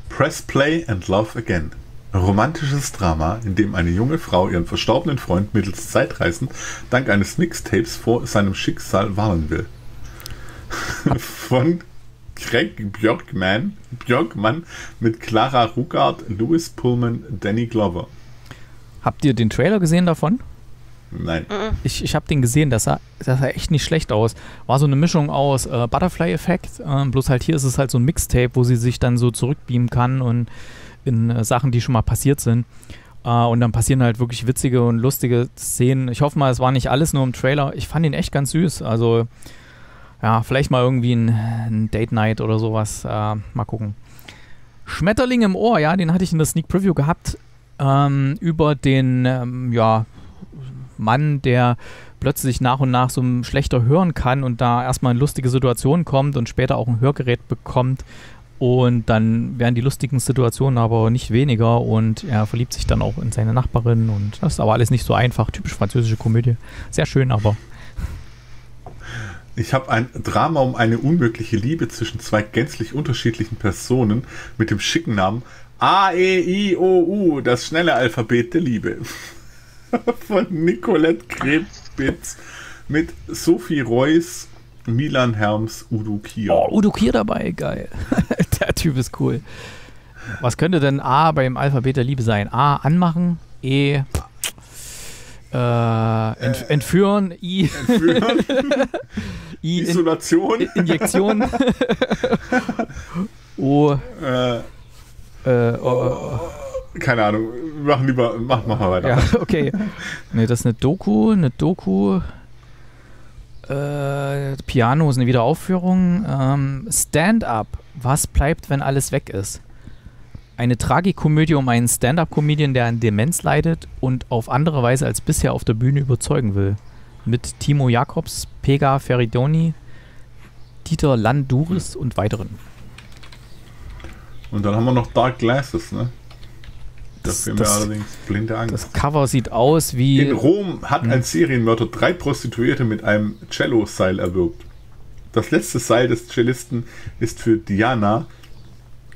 Press Play and Love Again. Romantisches Drama, in dem eine junge Frau ihren verstorbenen Freund mittels Zeitreisen dank eines Mixtapes vor seinem Schicksal warnen will. Von Greg Björkmann mit Clara Rugard, Louis Pullman, Danny Glover. Habt ihr den Trailer gesehen davon? Nein. Ich habe den gesehen, das sah echt nicht schlecht aus. War so eine Mischung aus Butterfly-Effekt, bloß halt hier ist es halt so ein Mixtape, wo sie sich dann so zurückbeamen kann und in Sachen, die schon mal passiert sind. Und dann passieren halt wirklich witzige und lustige Szenen. Ich hoffe mal, es war nicht alles nur im Trailer. Ich fand ihn echt ganz süß. Also, ja, vielleicht mal irgendwie ein Date-Night oder sowas. Mal gucken. Schmetterling im Ohr, ja, den hatte ich in der Sneak-Preview gehabt. Über den, ja, Mann, der plötzlich nach und nach so schlechter hören kann und da erstmal in lustige Situationen kommt und später auch ein Hörgerät bekommt und dann werden die lustigen Situationen aber nicht weniger und er verliebt sich dann auch in seine Nachbarin und das ist aber alles nicht so einfach, typisch französische Komödie, sehr schön aber. Ich habe ein Drama um eine unmögliche Liebe zwischen zwei gänzlich unterschiedlichen Personen mit dem schicken Namen A-E-I-O-U, das schnelle Alphabet der Liebe. Von Nicolette Krebitz mit Sophie Reuss, Milan Herms, Udo Kier. Oh, Udo Kier dabei, geil. Der Typ ist cool. Was könnte denn A beim Alphabet der Liebe sein? A, anmachen, E, entführen, I, entführen. I, Isolation, Injektion, O, keine Ahnung, mach mal weiter. Ja, okay. Ne, das ist eine Doku. Piano ist eine Wiederaufführung. Stand-up. Was bleibt, wenn alles weg ist? Eine Tragikomödie um einen Stand-up-Comedian, der an Demenz leidet und auf andere Weise als bisher auf der Bühne überzeugen will. Mit Timo Jakobs, Pega Feridoni, Dieter Landuris und weiteren. Und dann haben wir noch Dark Glasses, ne? Das allerdings blinde Angst. Das Cover sieht aus wie... In Rom hat ein Serienmörder 3 Prostituierte mit einem Cello-Seil erwürgt. Das letzte Seil des Cellisten ist für Diana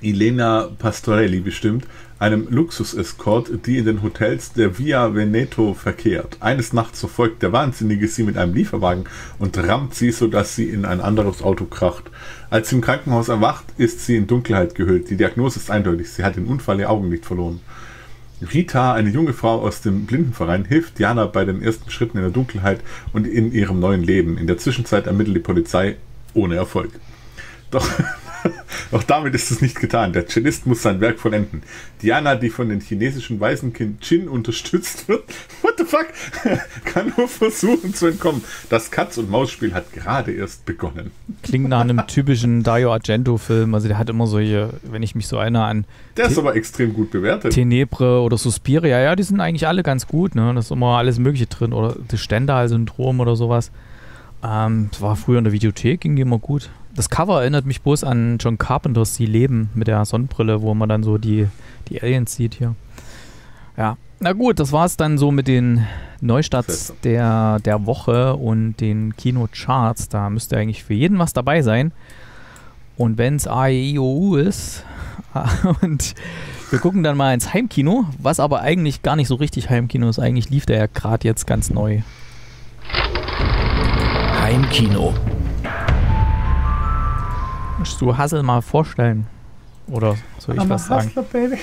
Elena Pastorelli bestimmt, einem Luxus-Escort, die in den Hotels der Via Veneto verkehrt. Eines Nachts verfolgt der Wahnsinnige sie mit einem Lieferwagen und rammt sie, sodass sie in ein anderes Auto kracht. Als sie im Krankenhaus erwacht, ist sie in Dunkelheit gehüllt. Die Diagnose ist eindeutig, sie hat den Unfall ihr Augenlicht verloren. Rita, eine junge Frau aus dem Blindenverein, hilft Diana bei den ersten Schritten in der Dunkelheit und in ihrem neuen Leben. In der Zwischenzeit ermittelt die Polizei ohne Erfolg. Doch auch damit ist es nicht getan. Der Cellist muss sein Werk vollenden. Diana, die von den chinesischen Waisenkind Jin unterstützt wird, what the fuck, kann nur versuchen zu entkommen. Das Katz-und-Maus-Spiel hat gerade erst begonnen. Klingt nach einem typischen Dario Argento-Film. Also der hat immer solche, wenn ich mich so erinnere an... Der ist aber extrem gut bewertet. Tenebre oder Suspiria, ja, die sind eigentlich alle ganz gut. Ne? Da ist immer alles Mögliche drin. Oder das Stendhal-Syndrom oder sowas. Das war früher in der Videothek, ging die immer gut. Das Cover erinnert mich bloß an John Carpenters Die Leben mit der Sonnenbrille, wo man dann so die Aliens sieht hier. Ja, na gut, das war es dann so mit den Neustarts der Woche und den Kinocharts. Da müsste eigentlich für jeden was dabei sein. Und wenn es AEIOU ist, und wir gucken dann mal ins Heimkino, was aber eigentlich gar nicht so richtig Heimkino ist. Eigentlich lief der ja gerade jetzt ganz neu. Heimkino. Du Hustle mal vorstellen? Oder soll ich was sagen? Hustle, Baby.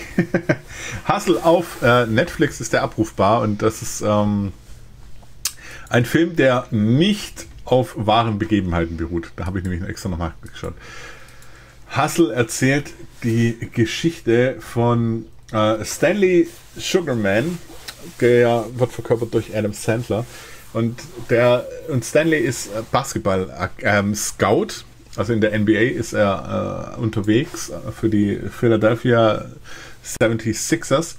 Hustle auf Netflix ist der abrufbar und das ist ein Film, der nicht auf wahren Begebenheiten beruht. Da habe ich nämlich extra nochmal geschaut. Hustle erzählt die Geschichte von Stanley Sugarman, der wird verkörpert durch Adam Sandler, und Stanley ist Basketball-Scout. Also in der NBA ist er unterwegs für die Philadelphia 76ers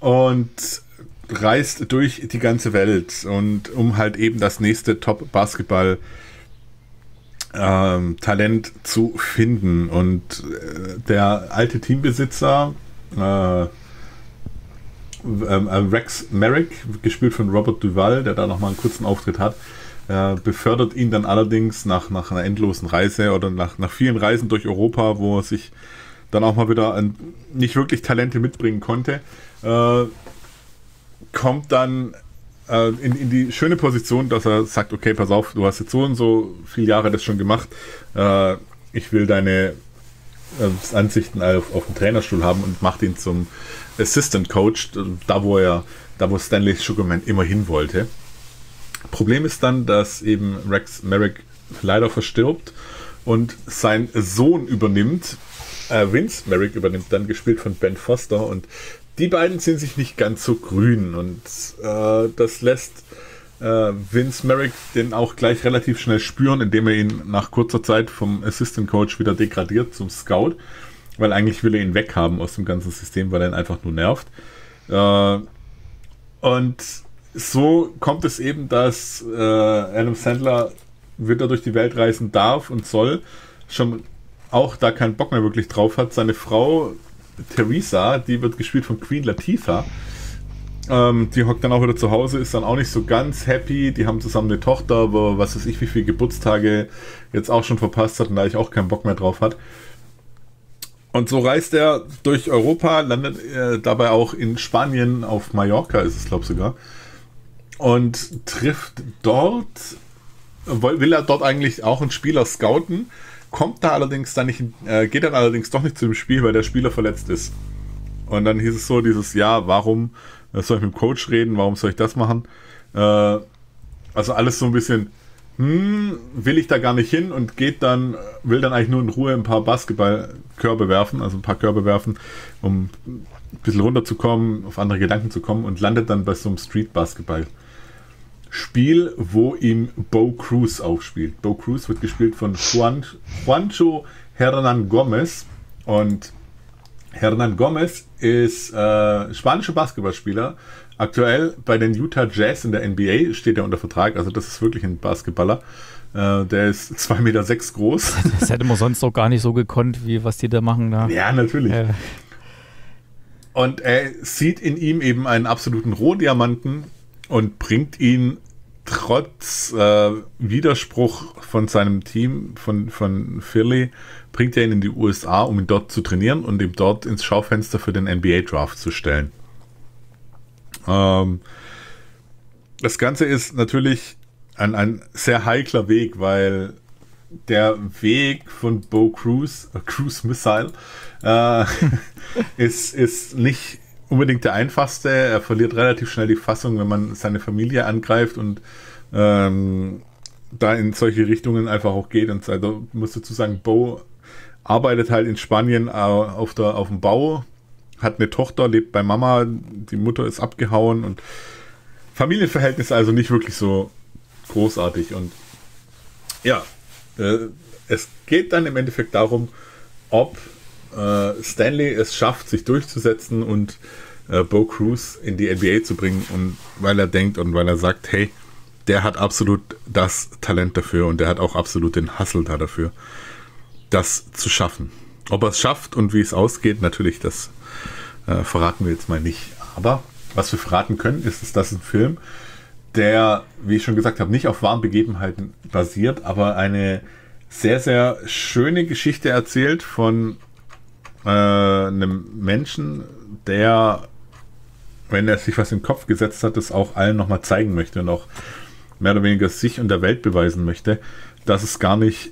und reist durch die ganze Welt, und um halt eben das nächste Top-Basketball-Talent zu finden. Und der alte Teambesitzer Rex Merrick, gespielt von Robert Duvall, der da nochmal einen kurzen Auftritt hat, befördert ihn dann allerdings nach einer endlosen Reise oder nach vielen Reisen durch Europa, wo er sich dann auch mal wieder nicht wirklich Talente mitbringen konnte, kommt dann in die schöne Position, dass er sagt, okay, pass auf, du hast jetzt so und so viele Jahre das schon gemacht, ich will deine Ansichten auf dem Trainerstuhl haben, und macht ihn zum Assistant Coach, da wo Stanley Sugarman immer hin wollte. Problem ist dann, dass eben Rex Merrick leider verstirbt und sein Sohn übernimmt. Vince Merrick übernimmt dann, gespielt von Ben Foster, und die beiden sind sich nicht ganz so grün, und das lässt Vince Merrick den auch gleich relativ schnell spüren, indem er ihn nach kurzer Zeit vom Assistant Coach wieder degradiert zum Scout, weil eigentlich will er ihn weghaben aus dem ganzen System, weil er ihn einfach nur nervt. Und so kommt es eben, dass Adam Sandler wieder durch die Welt reisen darf und soll, schon auch da keinen Bock mehr wirklich drauf hat. Seine Frau Theresa, die wird gespielt von Queen Latifah, die hockt dann auch wieder zu Hause, ist dann auch nicht so ganz happy. Die haben zusammen eine Tochter, aber was weiß ich, wie viele Geburtstage jetzt auch schon verpasst hat und da ich auch keinen Bock mehr drauf hat. Und so reist er durch Europa, landet dabei auch in Spanien, auf Mallorca ist es, glaube ich sogar. Und trifft dort, will er dort eigentlich auch einen Spieler scouten, geht dann allerdings doch nicht zu dem Spiel, weil der Spieler verletzt ist. Und dann hieß es so, ja, warum soll ich mit dem Coach reden, warum soll ich das machen? Also alles so ein bisschen, will ich da gar nicht hin, und will dann eigentlich nur in Ruhe ein paar Basketballkörbe werfen, um ein bisschen runterzukommen, auf andere Gedanken zu kommen, und landet dann bei so einem Street-Basketball-Spiel, wo ihm Bo Cruz aufspielt. Bo Cruz wird gespielt von Juancho Hernan Gomez, und Hernan Gomez ist spanischer Basketballspieler, aktuell bei den Utah Jazz in der NBA, steht er unter Vertrag, also das ist wirklich ein Basketballer. Der ist 2,6 Meter groß. Das hätte man sonst auch gar nicht so gekonnt, wie was die da machen. Da. Ja, natürlich. Und er sieht in ihm eben einen absoluten Rohdiamanten und bringt ihn trotz Widerspruch von seinem Team, von Philly, bringt er ihn in die USA, um ihn dort zu trainieren und ihm dort ins Schaufenster für den NBA-Draft zu stellen. Das Ganze ist natürlich ein sehr heikler Weg, weil der Weg von Bo Cruz, Cruise Missile, ist nicht unbedingt der einfachste. Er verliert relativ schnell die Fassung, wenn man seine Familie angreift und da in solche Richtungen einfach auch geht. Und also musst dazu sagen, Bo arbeitet halt in Spanien auf dem Bau, hat eine Tochter, lebt bei Mama, die Mutter ist abgehauen und Familienverhältnis also nicht wirklich so großartig. Und ja, es geht dann im Endeffekt darum, ob Stanley es schafft, sich durchzusetzen und Bo Cruz in die NBA zu bringen, und weil er denkt und weil er sagt, hey, der hat absolut das Talent dafür und der hat auch absolut den Hustle da dafür, das zu schaffen. Ob er es schafft und wie es ausgeht, natürlich, das verraten wir jetzt mal nicht. Aber was wir verraten können, ist, dass ein Film, der, wie ich schon gesagt habe, nicht auf wahren Begebenheiten basiert, aber eine sehr, sehr schöne Geschichte erzählt von einem Menschen, der, wenn er sich was in den Kopf gesetzt hat, das auch allen nochmal zeigen möchte und auch mehr oder weniger sich und der Welt beweisen möchte, dass es gar nicht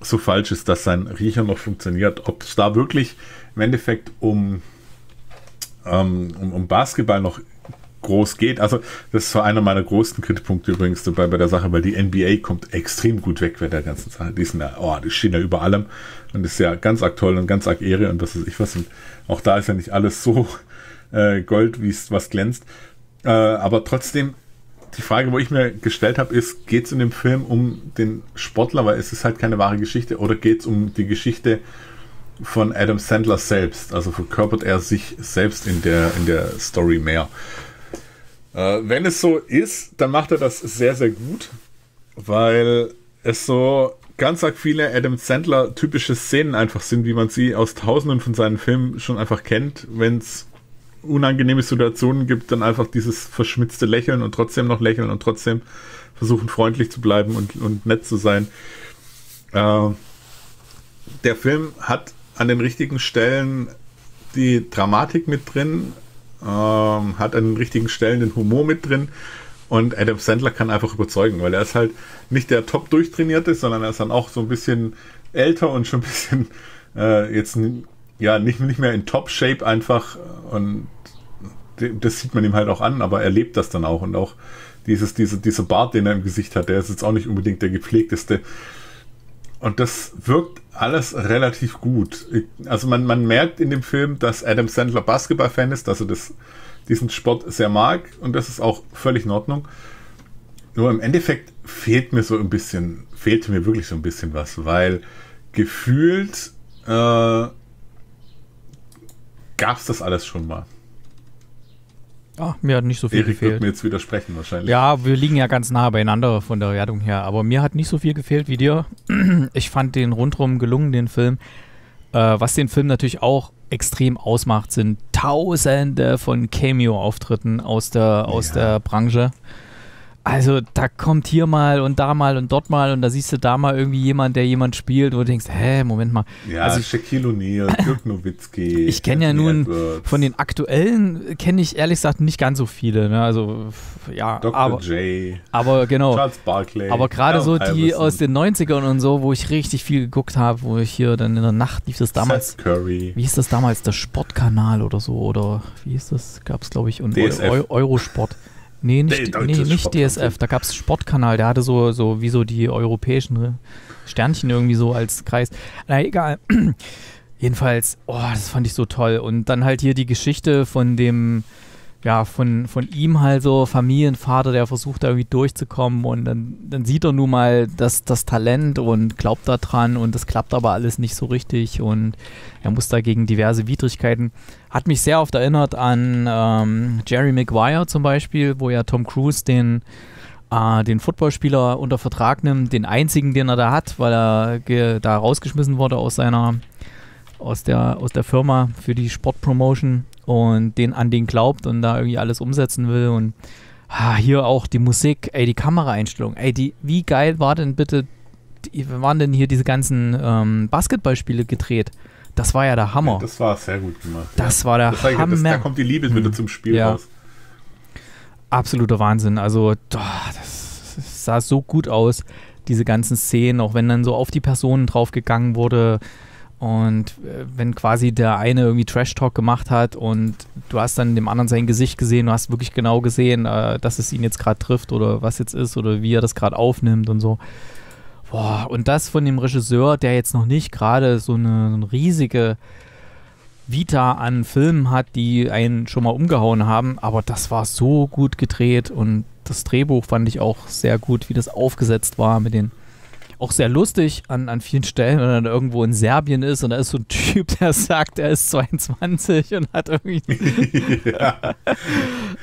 so falsch ist, dass sein Riecher noch funktioniert. Ob es da wirklich im Endeffekt um Basketball noch groß geht. Also das war einer meiner größten Kritikpunkte übrigens dabei bei der Sache, weil die NBA kommt extrem gut weg bei der ganzen Sache. Die sind ja, die stehen ja über allem und ist ja ganz arg toll und ganz arg Ehre und das ist ich was. Und auch da ist ja nicht alles so Gold, wie es was glänzt. Aber trotzdem, die Frage, wo ich mir gestellt habe, ist, geht es in dem Film um den Sportler, weil es ist halt keine wahre Geschichte, oder geht es um die Geschichte von Adam Sandler selbst? Also verkörpert er sich selbst in der Story mehr? Wenn es so ist, dann macht er das sehr, sehr gut, weil es so ganz arg viele Adam Sandler typische Szenen einfach sind, wie man sie aus tausenden von seinen Filmen schon einfach kennt, wenn es unangenehme Situationen gibt, dann einfach dieses verschmitzte Lächeln und trotzdem noch lächeln und trotzdem versuchen, freundlich zu bleiben und nett zu sein. Der Film hat an den richtigen Stellen die Dramatik mit drin, hat an den richtigen Stellen den Humor mit drin und Adam Sandler kann einfach überzeugen, weil er ist halt nicht der top durchtrainierte, sondern er ist dann auch so ein bisschen älter und schon ein bisschen nicht mehr in Top-Shape einfach, und das sieht man ihm halt auch an, aber er lebt das dann auch, und auch dieser Bart, den er im Gesicht hat, der ist jetzt auch nicht unbedingt der gepflegteste, und das wirkt alles relativ gut. Also man merkt in dem Film, dass Adam Sandler Basketball-Fan ist, dass er diesen Sport sehr mag, und das ist auch völlig in Ordnung. Nur im Endeffekt fehlte mir wirklich so ein bisschen was, weil gefühlt gab es das alles schon mal. Ach, mir hat nicht so viel gefehlt. Erik wird mir jetzt widersprechen wahrscheinlich. Ja, wir liegen ja ganz nah beieinander von der Wertung her. Aber mir hat nicht so viel gefehlt wie dir. Ich fand den rundherum gelungen, den Film. Was den Film natürlich auch extrem ausmacht, sind tausende von Cameo-Auftritten aus der Branche. Also da kommt hier mal und da mal und dort mal und da siehst du da mal irgendwie jemand, der jemand spielt, wo du denkst, hä, Moment mal. Ja, also Shaquille O'Neal, Dirk Nowitzki. Ich kenne ja nun, von den aktuellen kenne ich ehrlich gesagt nicht ganz so viele. Ne? Also, ja, Dr. J. Aber genau. Charles Barkley. Aber gerade so die aus den 90ern und so, wo ich richtig viel geguckt habe, wo ich hier dann in der Nacht, lief das damals. Seth Curry. Wie hieß das damals? Der Sportkanal oder so? Oder wie hieß das? Gab es, glaube ich, und Eurosport. Nee, nicht DSF, da gab es Sportkanal, der hatte so wie so die europäischen Sternchen irgendwie so als Kreis. Na egal, jedenfalls, das fand ich so toll. Und dann halt hier die Geschichte von dem, ja, von ihm halt so, Familienvater, der versucht da irgendwie durchzukommen, und dann sieht er nun mal das Talent und glaubt da dran, und das klappt aber alles nicht so richtig, und er muss da gegen diverse Widrigkeiten. Hat mich sehr oft erinnert an Jerry Maguire zum Beispiel, wo ja Tom Cruise den Footballspieler unter Vertrag nimmt, den einzigen, den er da hat, weil er da rausgeschmissen wurde aus der Firma für die Sportpromotion, und an den glaubt und da irgendwie alles umsetzen will. Und hier auch die Musik, die Kameraeinstellung, wie geil war denn bitte, waren denn hier diese ganzen Basketballspiele gedreht? Das war ja der Hammer. Ja, das war sehr gut gemacht. Das war der Hammer. Da kommt die Liebe wieder zum Spiel raus. Absoluter Wahnsinn. Also das sah so gut aus, diese ganzen Szenen, auch wenn dann so auf die Personen draufgegangen wurde. Und wenn quasi der eine irgendwie Trash-Talk gemacht hat und du hast dann dem anderen sein Gesicht gesehen, du hast wirklich genau gesehen, dass es ihn jetzt gerade trifft oder was jetzt ist oder wie er das gerade aufnimmt und so. Boah, und das von dem Regisseur, der jetzt noch nicht gerade so eine riesige Vita an Filmen hat, die einen schon mal umgehauen haben, aber das war so gut gedreht und das Drehbuch fand ich auch sehr gut, wie das aufgesetzt war mit den auch sehr lustig an vielen Stellen, wenn er da irgendwo in Serbien ist und da ist so ein Typ, der sagt, er ist 22 und hat irgendwie... Ja.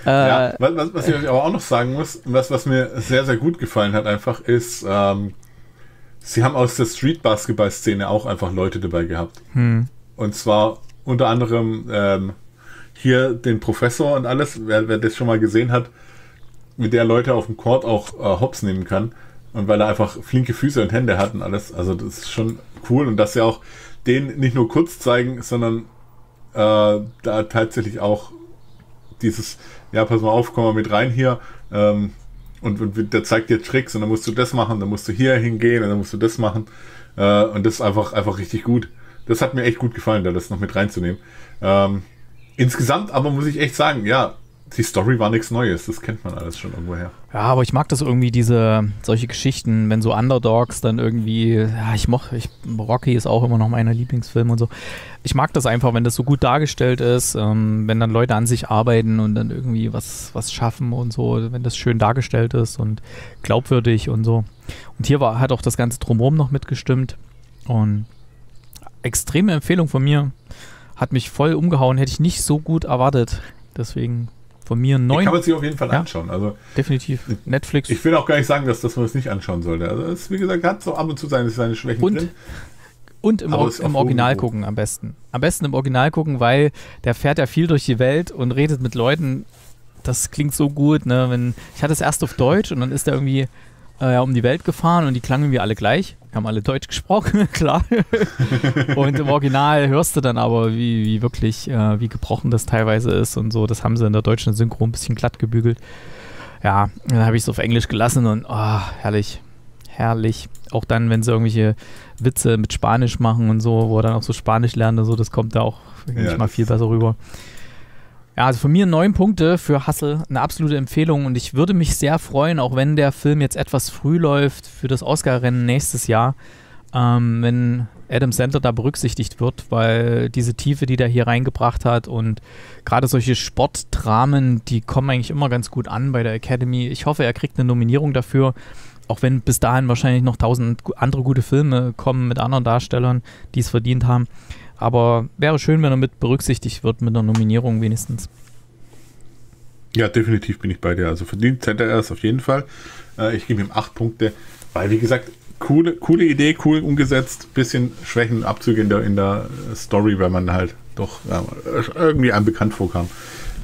Ja, was ich euch aber auch noch sagen muss, was mir sehr, sehr gut gefallen hat einfach, ist, sie haben aus der Street-Basketball-Szene auch einfach Leute dabei gehabt. Hm. Und zwar unter anderem hier den Professor und alles, wer das schon mal gesehen hat, mit der Leute auf dem Court auch hops nehmen kann. Und weil er einfach flinke Füße und Hände hat und alles. Also das ist schon cool. Und dass sie auch den nicht nur kurz zeigen, sondern da tatsächlich auch dieses, ja, pass mal auf, komm mal mit rein hier. Und der zeigt dir Tricks und dann musst du das machen, dann musst du hier hingehen und dann musst du das machen. Und das ist einfach richtig gut. Das hat mir echt gut gefallen, da das noch mit reinzunehmen. Insgesamt aber muss ich echt sagen, ja, die Story war nichts Neues, das kennt man alles schon irgendwoher. Ja, aber ich mag das irgendwie, solche Geschichten, wenn so Underdogs dann irgendwie, ja, Rocky ist auch immer noch meiner Lieblingsfilme und so. Ich mag das einfach, wenn das so gut dargestellt ist, wenn dann Leute an sich arbeiten und dann irgendwie was schaffen und so, wenn das schön dargestellt ist und glaubwürdig und so. Und hier hat auch das ganze Drumherum noch mitgestimmt und extreme Empfehlung von mir, hat mich voll umgehauen, hätte ich nicht so gut erwartet, deswegen... Von mir 9. Kann man sich auf jeden Fall anschauen. Also, definitiv. Netflix. Ich will auch gar nicht sagen, dass man es nicht anschauen sollte. Also es, wie gesagt, hat so ab und zu seine Schwächen drin. Und im Original gucken am besten. Am besten im Original gucken, weil der fährt ja viel durch die Welt und redet mit Leuten. Das klingt so gut. Ne? Ich hatte es erst auf Deutsch und dann ist er irgendwie um die Welt gefahren und die klangen irgendwie alle gleich. Haben alle Deutsch gesprochen, klar. Und im Original hörst du dann aber, wie wirklich, wie gebrochen das teilweise ist und so. Das haben sie in der deutschen Synchro ein bisschen glatt gebügelt. Ja, dann habe ich es auf Englisch gelassen und herrlich, herrlich. Auch dann, wenn sie irgendwelche Witze mit Spanisch machen und so, wo er dann auch so Spanisch lernt und so, das kommt da auch nicht mal viel besser rüber. Ja, also von mir 9 Punkte für Hustle, eine absolute Empfehlung und ich würde mich sehr freuen, auch wenn der Film jetzt etwas früh läuft für das Oscar-Rennen nächstes Jahr, wenn Adam Sandler da berücksichtigt wird, weil diese Tiefe, die der hier reingebracht hat und gerade solche Sportdramen, die kommen eigentlich immer ganz gut an bei der Academy. Ich hoffe, er kriegt eine Nominierung dafür, auch wenn bis dahin wahrscheinlich noch 1000 andere gute Filme kommen mit anderen Darstellern, die es verdient haben. Aber wäre schön, wenn er mit berücksichtigt wird, mit einer Nominierung wenigstens. Ja, definitiv bin ich bei dir. Also verdient hätte er es auf jeden Fall. Ich gebe ihm 8 Punkte, weil, wie gesagt, coole Idee, cool umgesetzt, bisschen Schwächen, Abzüge in der Story, weil man halt doch irgendwie einem bekannt vorkam.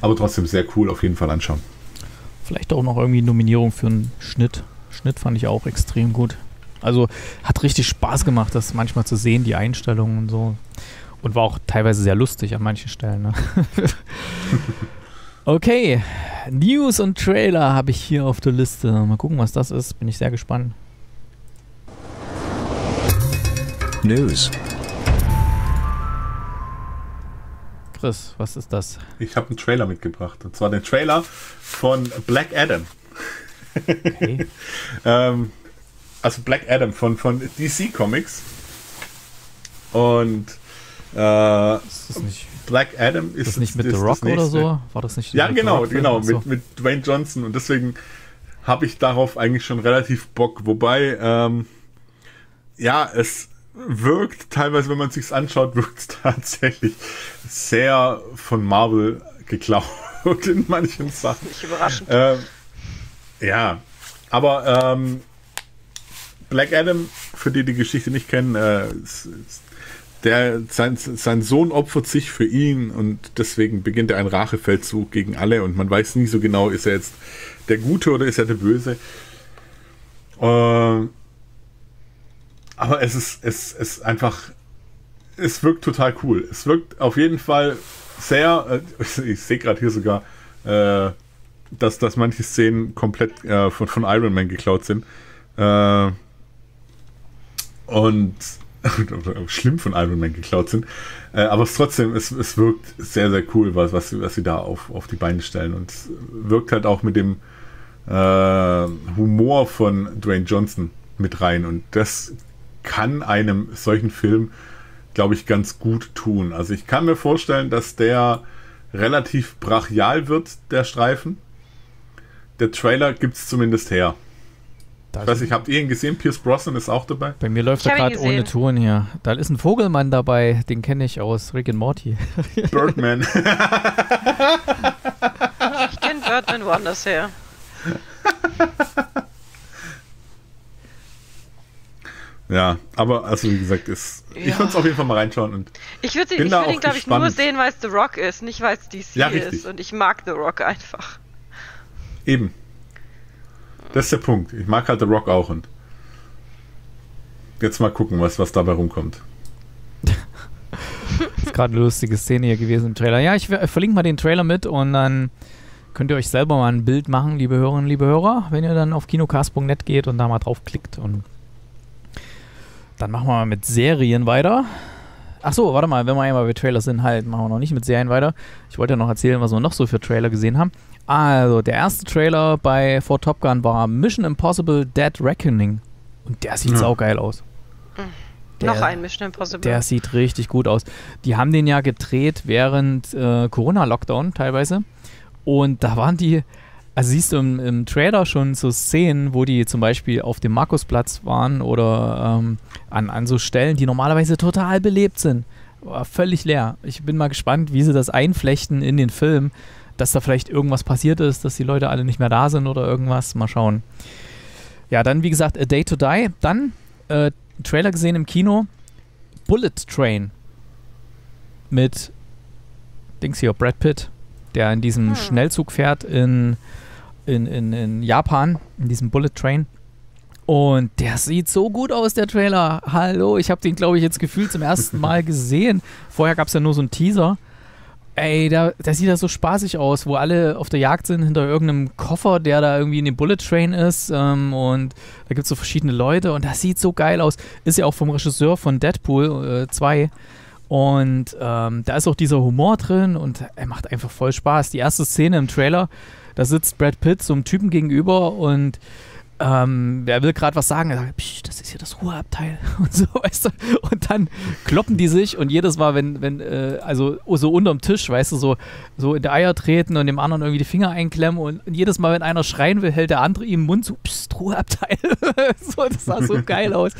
Aber trotzdem sehr cool, auf jeden Fall anschauen. Vielleicht auch noch irgendwie Nominierung für einen Schnitt. Schnitt fand ich auch extrem gut. Also hat richtig Spaß gemacht, das manchmal zu sehen, die Einstellungen und so. Und war auch teilweise sehr lustig an manchen Stellen. Ne? Okay, News und Trailer habe ich hier auf der Liste. Mal gucken, was das ist. Bin ich sehr gespannt. News. Chris, was ist das? Ich habe einen Trailer mitgebracht. Und zwar den Trailer von Black Adam. Okay. Also Black Adam von DC Comics. Und Black Adam ist das nicht mit The Rock oder so? War das nicht? Ja, genau, mit Dwayne Johnson. Und deswegen habe ich darauf eigentlich schon relativ Bock. Wobei, ja, es wirkt teilweise, wenn man es sich anschaut, wirkt es tatsächlich sehr von Marvel geklaut in manchen Sachen. Nicht überraschend. Ja, aber Black Adam, für die Geschichte nicht kennen, sein Sohn opfert sich für ihn und deswegen beginnt er einen Rachefeldzug gegen alle und man weiß nie so genau, ist er jetzt der Gute oder ist er der Böse. Aber es ist einfach, es wirkt total cool. Es wirkt auf jeden Fall sehr, ich sehe gerade hier sogar, dass manche Szenen komplett von Iron Man geklaut sind. Und schlimm von Iron Man geklaut sind. Aber es wirkt sehr, sehr cool, was sie da auf die Beine stellen. Und es wirkt halt auch mit dem Humor von Dwayne Johnson mit rein. Und das kann einem solchen Film, glaube ich, ganz gut tun. Also ich kann mir vorstellen, dass der relativ brachial wird, der Streifen. Der Trailer gibt es zumindest her. Ich weiß nicht, habt ihr ihn gesehen? Pierce Brosnan ist auch dabei. Bei mir läuft er gerade ohne Ton hier. Da ist ein Vogelmann dabei, den kenne ich aus Rick and Morty. Birdman. Ich kenne Birdman woanders her. Ja, aber also wie gesagt, ich würde es auf jeden Fall mal reinschauen. Und ich würde ihn, glaube ich, nur sehen, weil es The Rock ist, nicht weil es DC ist. Und ich mag The Rock einfach. Eben. Das ist der Punkt. Ich mag halt The Rock auch und jetzt mal gucken, was dabei rumkommt. Das ist gerade eine lustige Szene hier gewesen im Trailer. Ja, ich verlinke mal den Trailer mit und dann könnt ihr euch selber mal ein Bild machen, liebe Hörerinnen, liebe Hörer, wenn ihr dann auf kinocast.net geht und da mal drauf klickt. Und dann machen wir mal mit Serien weiter. Achso, warte mal, wenn wir einmal bei Trailer sind, halt, machen wir noch nicht mit Serien weiter. Ich wollte ja noch erzählen, was wir noch so für Trailer gesehen haben. Also, der erste Trailer vor Top Gun war Mission Impossible Dead Reckoning. Und der sieht saugeil aus. Noch ein Mission Impossible. Der sieht richtig gut aus. Die haben den ja gedreht während Corona-Lockdown teilweise. Und da waren die, also siehst du im Trailer schon so Szenen, wo die zum Beispiel auf dem Markusplatz waren oder an so Stellen, die normalerweise total belebt sind. War völlig leer. Ich bin mal gespannt, wie sie das einflechten in den Film, dass da vielleicht irgendwas passiert ist, dass die Leute alle nicht mehr da sind oder irgendwas. Mal schauen. Ja, dann wie gesagt A Day to Die. Dann Trailer gesehen im Kino. Bullet Train. Mit Dings hier, Brad Pitt, der in diesem Schnellzug fährt in Japan, in diesem Bullet Train. Und der sieht so gut aus, der Trailer. Hallo, ich habe den, glaube ich, jetzt gefühlt zum ersten Mal gesehen. Vorher gab es ja nur so einen Teaser. Ey, da sieht das so spaßig aus, wo alle auf der Jagd sind hinter irgendeinem Koffer, der da irgendwie in dem Bullet Train ist. Und da gibt es so verschiedene Leute und das sieht so geil aus. Ist ja auch vom Regisseur von Deadpool 2. Und da ist auch dieser Humor drin und er macht einfach voll Spaß. Die erste Szene im Trailer, da sitzt Brad Pitt so einem Typen gegenüber und er will gerade was sagen. Er sagt, psch, das ist hier das Ruheabteil und so, weißt du. Und dann kloppen die sich und jedes Mal, also so unterm Tisch, weißt du, so in die Eier treten und dem anderen irgendwie die Finger einklemmen und jedes Mal, wenn einer schreien will, hält der andere ihm den Mund so, pst, Ruheabteil. So, das sah so geil aus.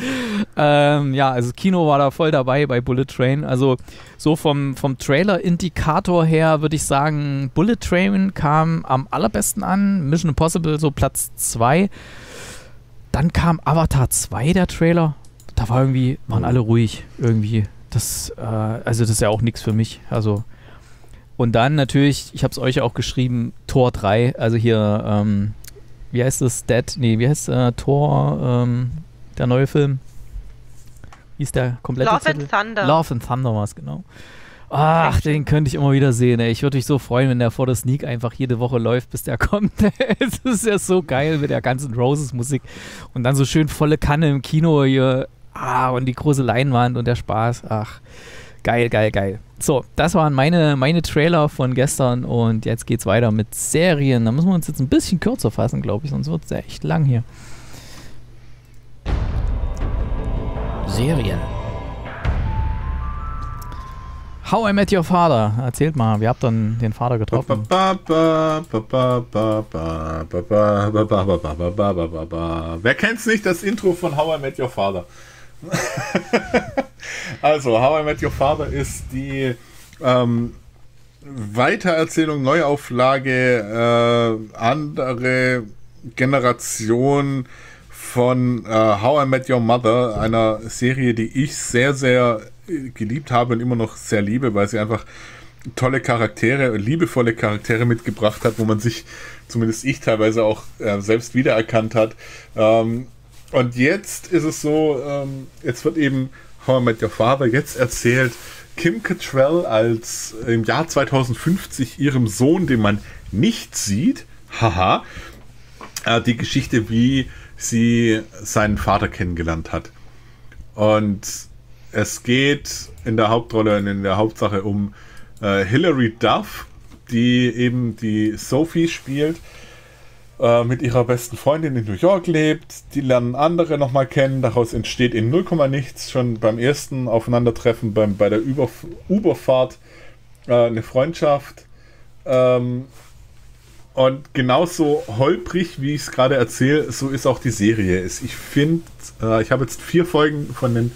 Ja, also Kino war da voll dabei bei Bullet Train. Also so vom Trailer-Indikator her würde ich sagen, Bullet Train kam am allerbesten an, Mission Impossible so Platz 2. Dann kam Avatar 2, der Trailer. Da waren alle ruhig irgendwie. Also das ist ja auch nichts für mich. Also. Und dann natürlich, ich habe es euch auch geschrieben, Tor 3. Also hier, wie heißt das? Tor, der neue Film? Wie ist der komplette Titel? Love and Thunder. Love and Thunder war es, genau. Ach, den könnte ich immer wieder sehen, ey. Ich würde mich so freuen, wenn der vor der Sneak einfach jede Woche läuft, bis der kommt. Es ist ja so geil mit der ganzen Roses-Musik. Und dann so schön volle Kanne im Kino hier. Und die große Leinwand und der Spaß. Ach, geil, geil, geil. So, das waren meine Trailer von gestern. Und jetzt geht's weiter mit Serien. Da müssen wir uns jetzt ein bisschen kürzer fassen, glaube ich. Sonst wird es ja echt lang hier. Serien. How I Met Your Father. Erzählt mal, wie habt ihr den Vater getroffen? Wer kennt's nicht, das Intro von How I Met Your Father? Also, How I Met Your Father ist die Weitererzählung, Neuauflage, andere Generation von How I Met Your Mother, einer Serie, die ich sehr, sehr geliebt habe und immer noch sehr liebe, weil sie einfach tolle Charaktere, liebevolle Charaktere mitgebracht hat, wo man sich, zumindest ich teilweise auch selbst wiedererkannt hat. Und jetzt ist es so, jetzt wird eben How I Met Your Father jetzt erzählt, Kim Cattrall als im Jahr 2050 ihrem Sohn, den man nicht sieht, haha, die Geschichte, wie sie seinen Vater kennengelernt hat. Und Es geht in der Hauptrolle und in der Hauptsache um Hilary Duff, die eben die Sophie spielt, mit ihrer besten Freundin in New York lebt. Die lernen andere nochmal kennen. Daraus entsteht in 0, nichts schon beim ersten Aufeinandertreffen, bei der Überfahrt eine Freundschaft. Und genauso holprig, wie ich es gerade erzähle, so ist auch die Serie. Ich finde, ich habe jetzt 4 Folgen von den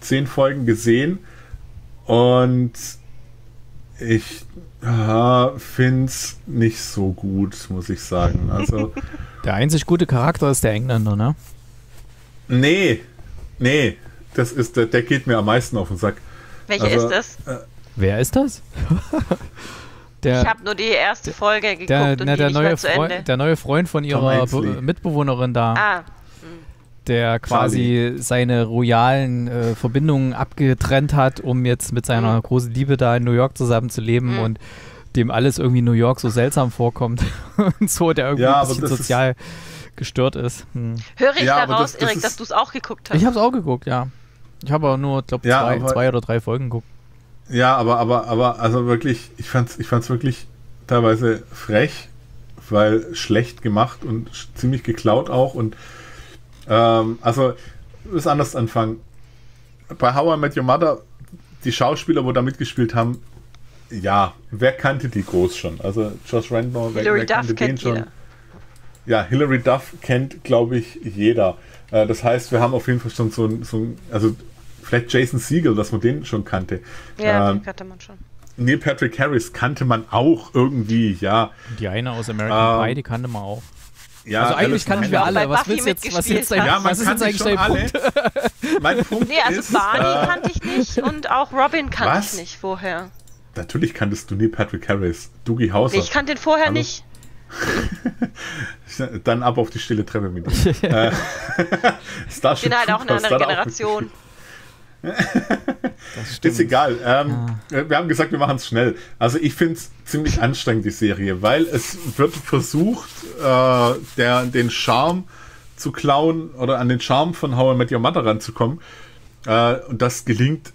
10 Folgen gesehen und ich finde es nicht so gut, muss ich sagen. Also, der einzig gute Charakter ist der Engländer, ne? Nee, das ist, der geht mir am meisten auf den Sack. Welcher ist das? Wer ist das? Ich habe nur die erste Folge geguckt Der neue Freund von ihrer Mitbewohnerin da. Der quasi seine royalen Verbindungen abgetrennt hat, um jetzt mit seiner großen Liebe da in New York zusammen zu leben und dem alles irgendwie in New York so seltsam vorkommt. Und so, der irgendwie ein bisschen sozial gestört ist. Höre ich daraus, Erik, dass du es auch geguckt hast? Ich habe es auch geguckt, ja. Ich habe aber nur, glaube ich, 2 oder 3 Folgen geguckt. Ja, aber also wirklich, ich fand's wirklich teilweise frech, weil schlecht gemacht und ziemlich geklaut auch. Und also, ist anders anfangen. Bei How I Met Your Mother, die Schauspieler, wo da mitgespielt haben, ja, wer kannte die groß schon? Also, Josh Randall, wer kannte den schon? Ja, Hilary Duff kennt, glaube ich, jeder. Das heißt, wir haben auf jeden Fall schon also vielleicht Jason Segel, dass man den schon kannte. Ja, den kannte man schon. Neil Patrick Harris kannte man auch irgendwie, ja. Die eine aus American Pie, die kannte man auch. Ja, also eigentlich kannten wir alle. Was ist jetzt dein Punkt? Mein Punkt ist, Barney kannte ich nicht und auch Robin kannte ich nicht vorher. Natürlich kanntest du Neil Patrick Harris, Doogie Howser. Ich kannte ihn vorher nicht. Dann ab auf die stille Treppe mit ihm. Ich bin halt auch eine andere Generation. Das ist egal. Wir haben gesagt, wir machen es schnell. Also ich finde es ziemlich anstrengend, die Serie, weil es wird versucht, den Charme zu klauen oder an den Charme von How I Met Your Mother ranzukommen. Und das gelingt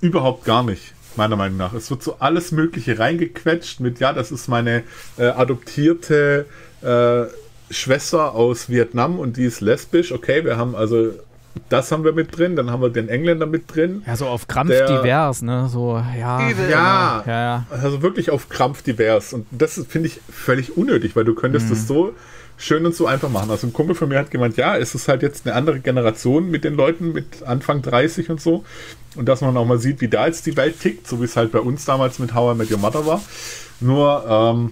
überhaupt gar nicht, meiner Meinung nach. Es wird so alles Mögliche reingequetscht mit, ja, das ist meine adoptierte Schwester aus Vietnam und die ist lesbisch. Okay, wir haben also... Das haben wir mit drin, dann haben wir den Engländer mit drin. Ja, so auf Krampf divers, ne? So, ja. Übel. Ja, ja, also wirklich auf Krampf divers. Und das finde ich völlig unnötig, weil du könntest das so schön und so einfach machen. Also ein Kumpel von mir hat gemeint, ja, es ist halt jetzt eine andere Generation mit den Leuten mit Anfang 30 und so. Und dass man auch mal sieht, wie da jetzt die Welt tickt, so wie es halt bei uns damals mit How I Met Your Mother war. Nur,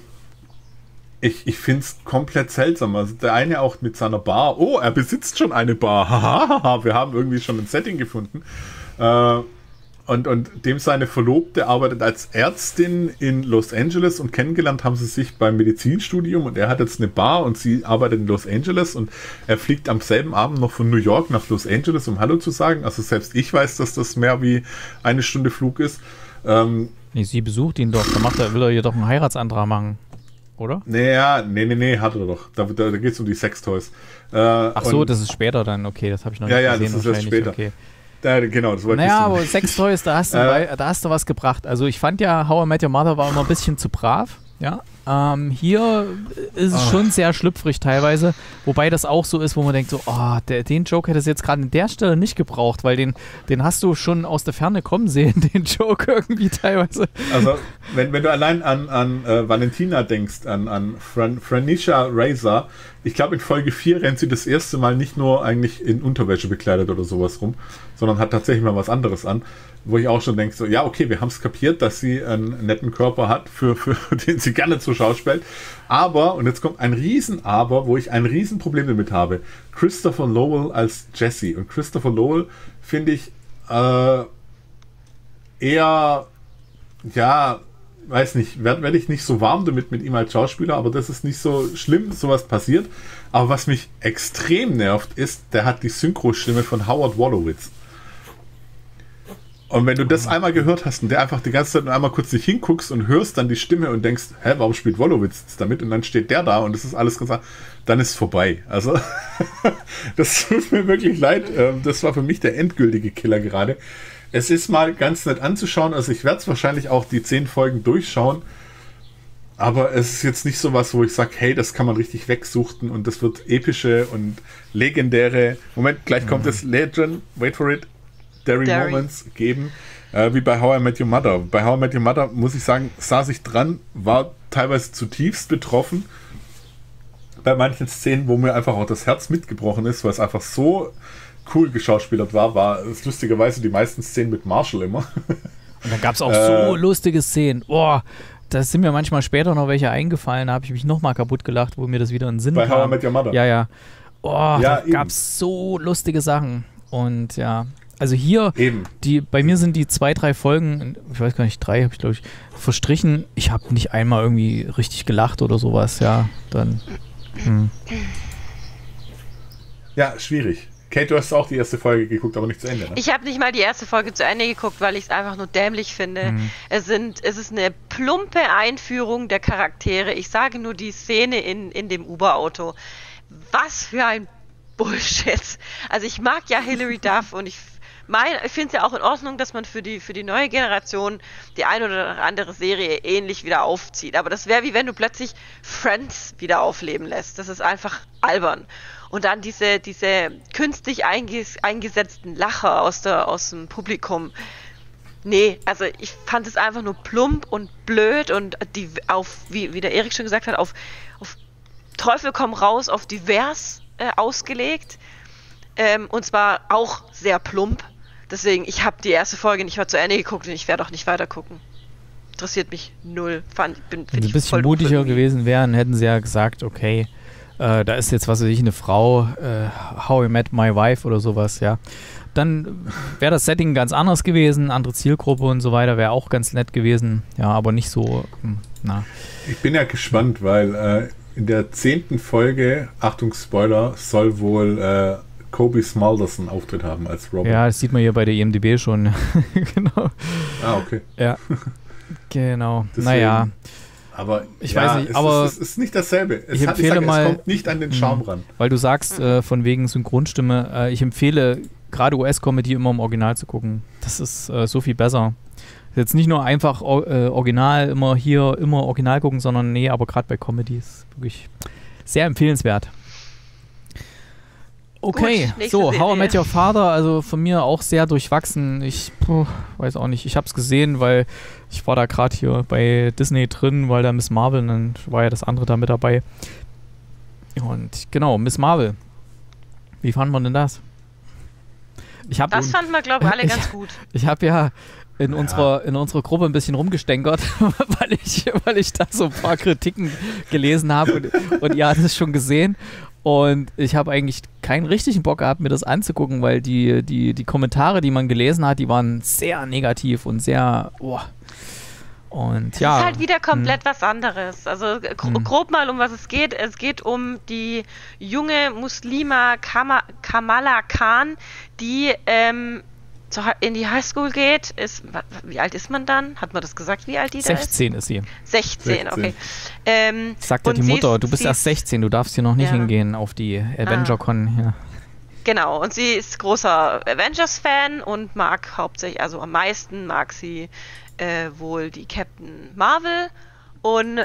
ich finde es komplett seltsam. Also der eine auch mit seiner Bar. Oh, er besitzt schon eine Bar. Hahaha, wir haben irgendwie schon ein Setting gefunden. Und dem seine Verlobte arbeitet als Ärztin in Los Angeles und kennengelernt haben sie sich beim Medizinstudium und er hat jetzt eine Bar und sie arbeitet in Los Angeles und er fliegt am selben Abend noch von New York nach Los Angeles, um Hallo zu sagen. Also selbst ich weiß, dass das mehr wie eine Stunde Flug ist. Nee, sie besucht ihn doch. Da will er ihr doch einen Heiratsantrag machen. Oder? Nee, hat er doch. Da geht es um die Sextoys. Ach so, das ist später dann, okay, das habe ich noch nicht gesehen. Ja, das ist jetzt später. Okay. Genau, das wollte ich sagen. Naja, aber Sextoys, da hast du was gebracht. Also ich fand ja, How I Met Your Mother war immer ein bisschen zu brav. Ja? Hier ist es schon sehr schlüpfrig teilweise. Wobei das auch so ist, wo man denkt, so, oh, den Joke hätte es jetzt gerade an der Stelle nicht gebraucht, weil den hast du schon aus der Ferne kommen sehen, den Joke irgendwie teilweise. Also, wenn du allein an Valentina denkst, an Franisha Razor, ich glaube in Folge 4 rennt sie das erste Mal nicht nur eigentlich in Unterwäsche bekleidet oder sowas rum, sondern hat tatsächlich mal was anderes an, wo ich auch schon denke, so, ja, okay, wir haben es kapiert, dass sie einen netten Körper hat, für den sie gerne zur Schau stellt. Aber, und jetzt kommt ein Riesen-Aber, wo ich ein Riesenproblem damit habe, Christopher Lowell als Jesse. Und Christopher Lowell finde ich eher, ja, weiß nicht, werde ich nicht so warm damit mit ihm als Schauspieler, aber das ist nicht so schlimm, sowas passiert. Aber was mich extrem nervt, ist, der hat die Synchro-Stimme von Howard Wolowitz. Und wenn du das einmal gehört hast und der einfach die ganze Zeit nur einmal kurz nicht hinguckst und hörst dann die Stimme und denkst, hä, warum spielt Wolowitz damit? Und dann steht der da und das ist alles gesagt, dann ist es vorbei. Also, das tut mir wirklich leid. Das war für mich der endgültige Killer gerade. Es ist mal ganz nett anzuschauen. Also ich werde es wahrscheinlich auch die 10 Folgen durchschauen. Aber es ist jetzt nicht sowas, wo ich sage, hey, das kann man richtig wegsuchten und das wird epische und legendäre... Moment, gleich kommt das Legend, wait for it, Dairy Moments geben, wie bei How I Met Your Mother. Bei How I Met Your Mother, muss ich sagen, saß ich dran, war teilweise zutiefst betroffen bei manchen Szenen, wo mir einfach auch das Herz mitgebrochen ist, weil es einfach so cool geschauspielert war, es lustigerweise die meisten Szenen mit Marshall immer. Und dann gab es auch so lustige Szenen. Oh, da sind mir manchmal später noch welche eingefallen, da habe ich mich nochmal kaputt gelacht, wo mir das wieder in den Sinn kam. Bei How I Met Your Mother. Ja, ja. Oh, ja, da gab es so lustige Sachen. Und ja... Also hier, bei mir sind die 2, 3 Folgen, ich weiß gar nicht, 3 habe ich, glaube ich, verstrichen. Ich habe nicht einmal irgendwie richtig gelacht oder sowas, ja. Dann. Ja, schwierig. Kate, du hast auch die erste Folge geguckt, aber nicht zu Ende, ne? Ich habe nicht mal die erste Folge zu Ende geguckt, weil ich es einfach nur dämlich finde. Es ist eine plumpe Einführung der Charaktere. Ich sage nur die Szene in dem Uber-Auto. Was für ein Bullshit. Also ich mag ja Hilary Duff und ich finde es ja auch in Ordnung, dass man für die neue Generation die ein oder andere Serie ähnlich wieder aufzieht. Aber das wäre, wie wenn du plötzlich Friends wieder aufleben lässt. Das ist einfach albern. Und dann diese künstlich eingesetzten Lacher aus dem Publikum. Nee, also ich fand es einfach nur plump und blöd und wie der Erik schon gesagt hat, auf Teufel komm raus, auf divers ausgelegt. Und zwar auch sehr plump. Deswegen, ich habe die erste Folge nicht mal zu Ende geguckt und ich werde auch nicht weiter gucken. Interessiert mich null. Wenn sie ein bisschen mutiger gewesen wären, hätten sie ja gesagt, okay, da ist jetzt, was weiß ich, eine Frau, How I Met My Wife oder sowas, ja. Dann wäre das Setting ganz anders gewesen, andere Zielgruppe und so weiter, wäre auch ganz nett gewesen, ja, aber nicht so, na. Ich bin ja gespannt, weil in der 10. Folge, Achtung Spoiler, soll wohl Kobe Smulders einen Auftritt haben als Robin. Ja, das sieht man hier bei der IMDb schon. Genau. Ah, okay. Ja. Genau. Deswegen, naja. Aber ich weiß nicht, aber es ist nicht dasselbe. Ich sag, es kommt nicht an den Charme ran. Weil du sagst, von wegen Synchronstimme, ich empfehle gerade US-Comedy immer im Original zu gucken. Das ist so viel besser. Jetzt nicht nur einfach Original, immer Original gucken, sondern nee, aber gerade bei Comedy ist wirklich sehr empfehlenswert. Okay, gut, so, How I Met Your Father, also von mir auch sehr durchwachsen. Ich weiß auch nicht, ich habe es gesehen, weil ich war da gerade hier bei Disney drin, weil da Ms. Marvel, und dann war ja das andere da mit dabei. Und genau, Ms. Marvel. Wie fanden wir denn das? Das fanden wir, glaube ich, alle ganz gut. Ich habe ja in unserer Gruppe ein bisschen rumgestänkert, weil ich da so ein paar Kritiken gelesen habe und ihr hattet es schon gesehen. Und ich habe eigentlich keinen richtigen Bock gehabt, mir das anzugucken, weil die Kommentare, die man gelesen hat, die waren sehr negativ und sehr... Oh. Und ja, es ist halt wieder komplett was anderes. Also grob mal, um was es geht. Es geht um die junge Muslima Kamala Khan, die in die Highschool geht. Wie alt ist man dann? Hat man das gesagt, wie alt die da ist? 16 ist sie. 16, okay. Sagt ja die Mutter, du bist erst 16, du darfst hier noch nicht hingehen auf die Avenger-Con. Ja. Genau, und sie ist großer Avengers-Fan und mag hauptsächlich, also am meisten mag sie wohl die Captain Marvel. Und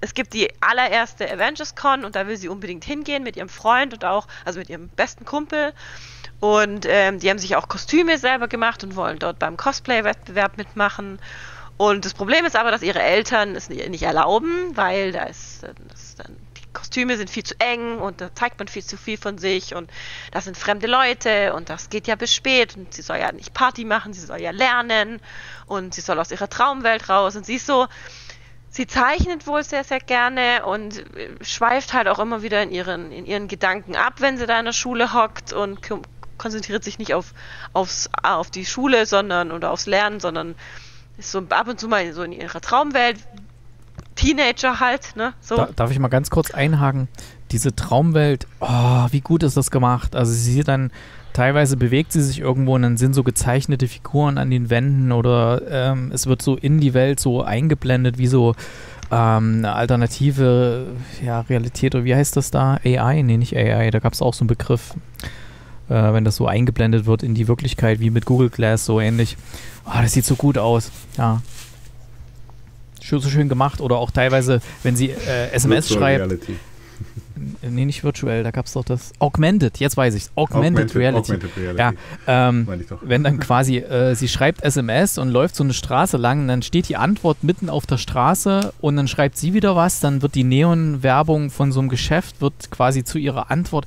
es gibt die allererste Avengers-Con und da will sie unbedingt hingehen mit ihrem Freund und auch, also mit ihrem besten Kumpel. Und die haben sich auch Kostüme selber gemacht und wollen dort beim Cosplay-Wettbewerb mitmachen. Und das Problem ist aber, dass ihre Eltern es nicht erlauben, weil die Kostüme sind viel zu eng und da zeigt man viel zu viel von sich und das sind fremde Leute und das geht ja bis spät und sie soll ja nicht Party machen, sie soll ja lernen und sie soll aus ihrer Traumwelt raus und sie ist so... Sie zeichnet wohl sehr, sehr gerne und schweift halt auch immer wieder in ihren Gedanken ab, wenn sie da in der Schule hockt und konzentriert sich nicht auf die Schule, sondern oder aufs Lernen, sondern ist so ab und zu mal so in ihrer Traumwelt, Teenager halt, ne? So. Darf ich mal ganz kurz einhaken? diese Traumwelt, oh, wie gut ist das gemacht. Also sie sieht dann, teilweise bewegt sie sich irgendwo und dann sind so gezeichnete Figuren an den Wänden oder es wird so in die Welt so eingeblendet, wie so eine alternative Realität oder wie heißt das da? AI? Nee, nicht AI, da gab es auch so einen Begriff, wenn das so eingeblendet wird in die Wirklichkeit, wie mit Google Glass, so ähnlich. Oh, das sieht so gut aus, ja. So schön gemacht oder auch teilweise, wenn sie SMS schreibt. Reality. Nee, nicht virtuell, da gab es doch das. Augmented, jetzt weiß ich es. Augmented Reality. Ja, wenn dann quasi, sie schreibt SMS und läuft so eine Straße lang und dann steht die Antwort mitten auf der Straße und dann schreibt sie wieder was, dann wird die Neon-Werbung von so einem Geschäft, wird quasi zu ihrer Antwort.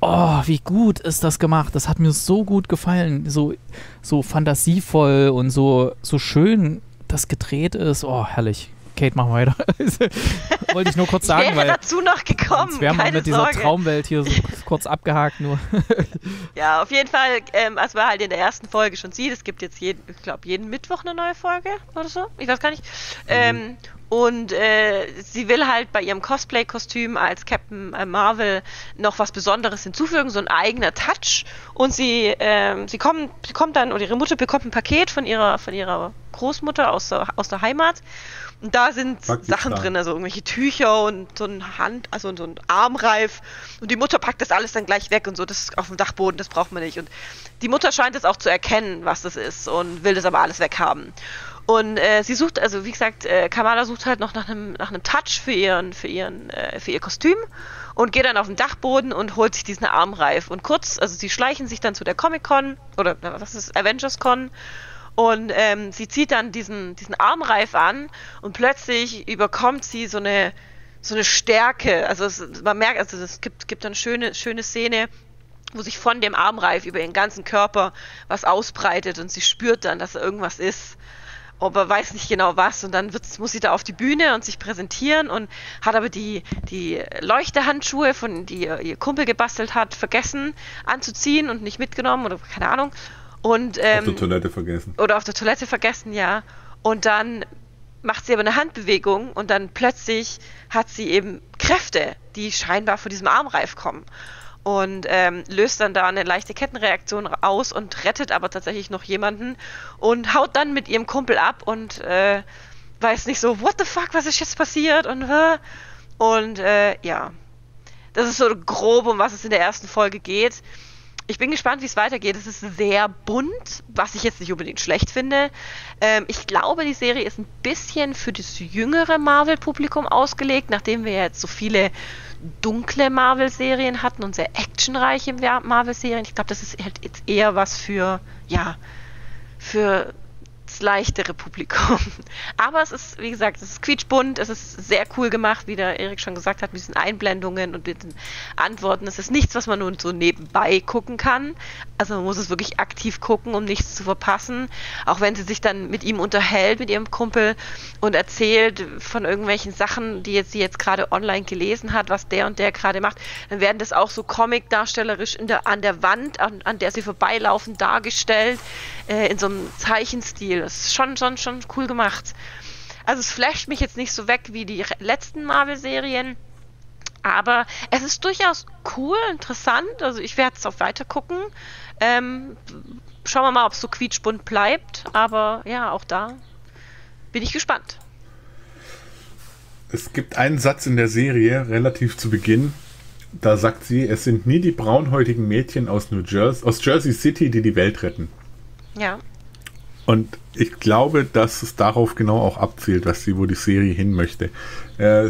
Oh, wie gut ist das gemacht. Das hat mir so gut gefallen. So fantasievoll und so schön das gedreht ist. Oh, herrlich. Kate, mach weiter. Wollte ich nur kurz sagen, ich wäre dazu noch gekommen. Wir haben mit dieser Traumwelt hier so kurz abgehakt nur. Ja, auf jeden Fall, als man halt in der ersten Folge schon sieht, es gibt jetzt jeden Mittwoch eine neue Folge oder so. Ich weiß gar nicht. Sie will halt bei ihrem Cosplay-Kostüm als Captain Marvel noch was Besonderes hinzufügen, so ein eigener Touch. Und sie kommt dann, oder ihre Mutter bekommt ein Paket von ihrer Großmutter aus der Heimat. Und da sind Sachen drin, also irgendwelche Tücher und so ein so ein Armreif. Und die Mutter packt das alles dann gleich weg und so, das ist auf dem Dachboden, das braucht man nicht. Und die Mutter scheint es auch zu erkennen, was das ist und will das aber alles weghaben. Und sie sucht, also wie gesagt, Kamala sucht halt noch nach einem Touch für ihr Kostüm und geht dann auf den Dachboden und holt sich diesen Armreif. Und sie schleichen sich dann zu der Comic-Con oder was ist Avengers-Con. Und sie zieht dann diesen Armreif an und plötzlich überkommt sie so eine Stärke. Also man merkt, also es gibt eine schöne Szene, wo sich von dem Armreif über ihren ganzen Körper was ausbreitet und sie spürt dann, dass da irgendwas ist. Aber weiß nicht genau was und dann muss sie da auf die Bühne und sich präsentieren und hat aber die Leuchtehandschuhe, die ihr Kumpel gebastelt hat, vergessen anzuziehen und nicht mitgenommen oder keine Ahnung. Und, auf der Toilette vergessen. Oder auf der Toilette vergessen, ja. Und dann macht sie aber eine Handbewegung und dann plötzlich hat sie eben Kräfte, die scheinbar von diesem Armreif kommen. Und löst dann da eine leichte Kettenreaktion aus und rettet aber tatsächlich noch jemanden und haut dann mit ihrem Kumpel ab und weiß nicht so, what the fuck, was ist jetzt passiert? Und ja, das ist so grob, um was es in der ersten Folge geht. Ich bin gespannt, wie es weitergeht. Es ist sehr bunt, was ich jetzt nicht unbedingt schlecht finde. Ich glaube, die Serie ist ein bisschen für das jüngere Marvel-Publikum ausgelegt, nachdem wir jetzt so viele dunkle Marvel-Serien hatten und sehr actionreiche Marvel-Serien. Ich glaube, das ist halt jetzt eher was für das leichtere Publikum. Aber es ist, wie gesagt, es ist quietschbunt, es ist sehr cool gemacht, wie der Erik schon gesagt hat, mit diesen Einblendungen und mit den Antworten. Es ist nichts, was man nur so nebenbei gucken kann. Also man muss es wirklich aktiv gucken, um nichts zu verpassen. Auch wenn sie sich dann mit ihm unterhält, mit ihrem Kumpel und erzählt von irgendwelchen Sachen, die jetzt sie jetzt gerade online gelesen hat, was der und der gerade macht, dann werden das auch so comic-darstellerisch an der Wand, an der sie vorbeilaufen, dargestellt, in so einem Zeichenstil. Das ist schon cool gemacht. Also es flasht mich jetzt nicht so weg wie die letzten Marvel-Serien, aber es ist durchaus cool, interessant. Also ich werde es auch weiter gucken. Schauen wir mal, ob es so quietschbunt bleibt. Aber ja, auch da bin ich gespannt. Es gibt einen Satz in der Serie, relativ zu Beginn. Da sagt sie, es sind nie die braunhäutigen Mädchen aus Jersey City, die die Welt retten. Ja. Und ich glaube, dass es darauf genau auch abzielt, wo die Serie hin möchte.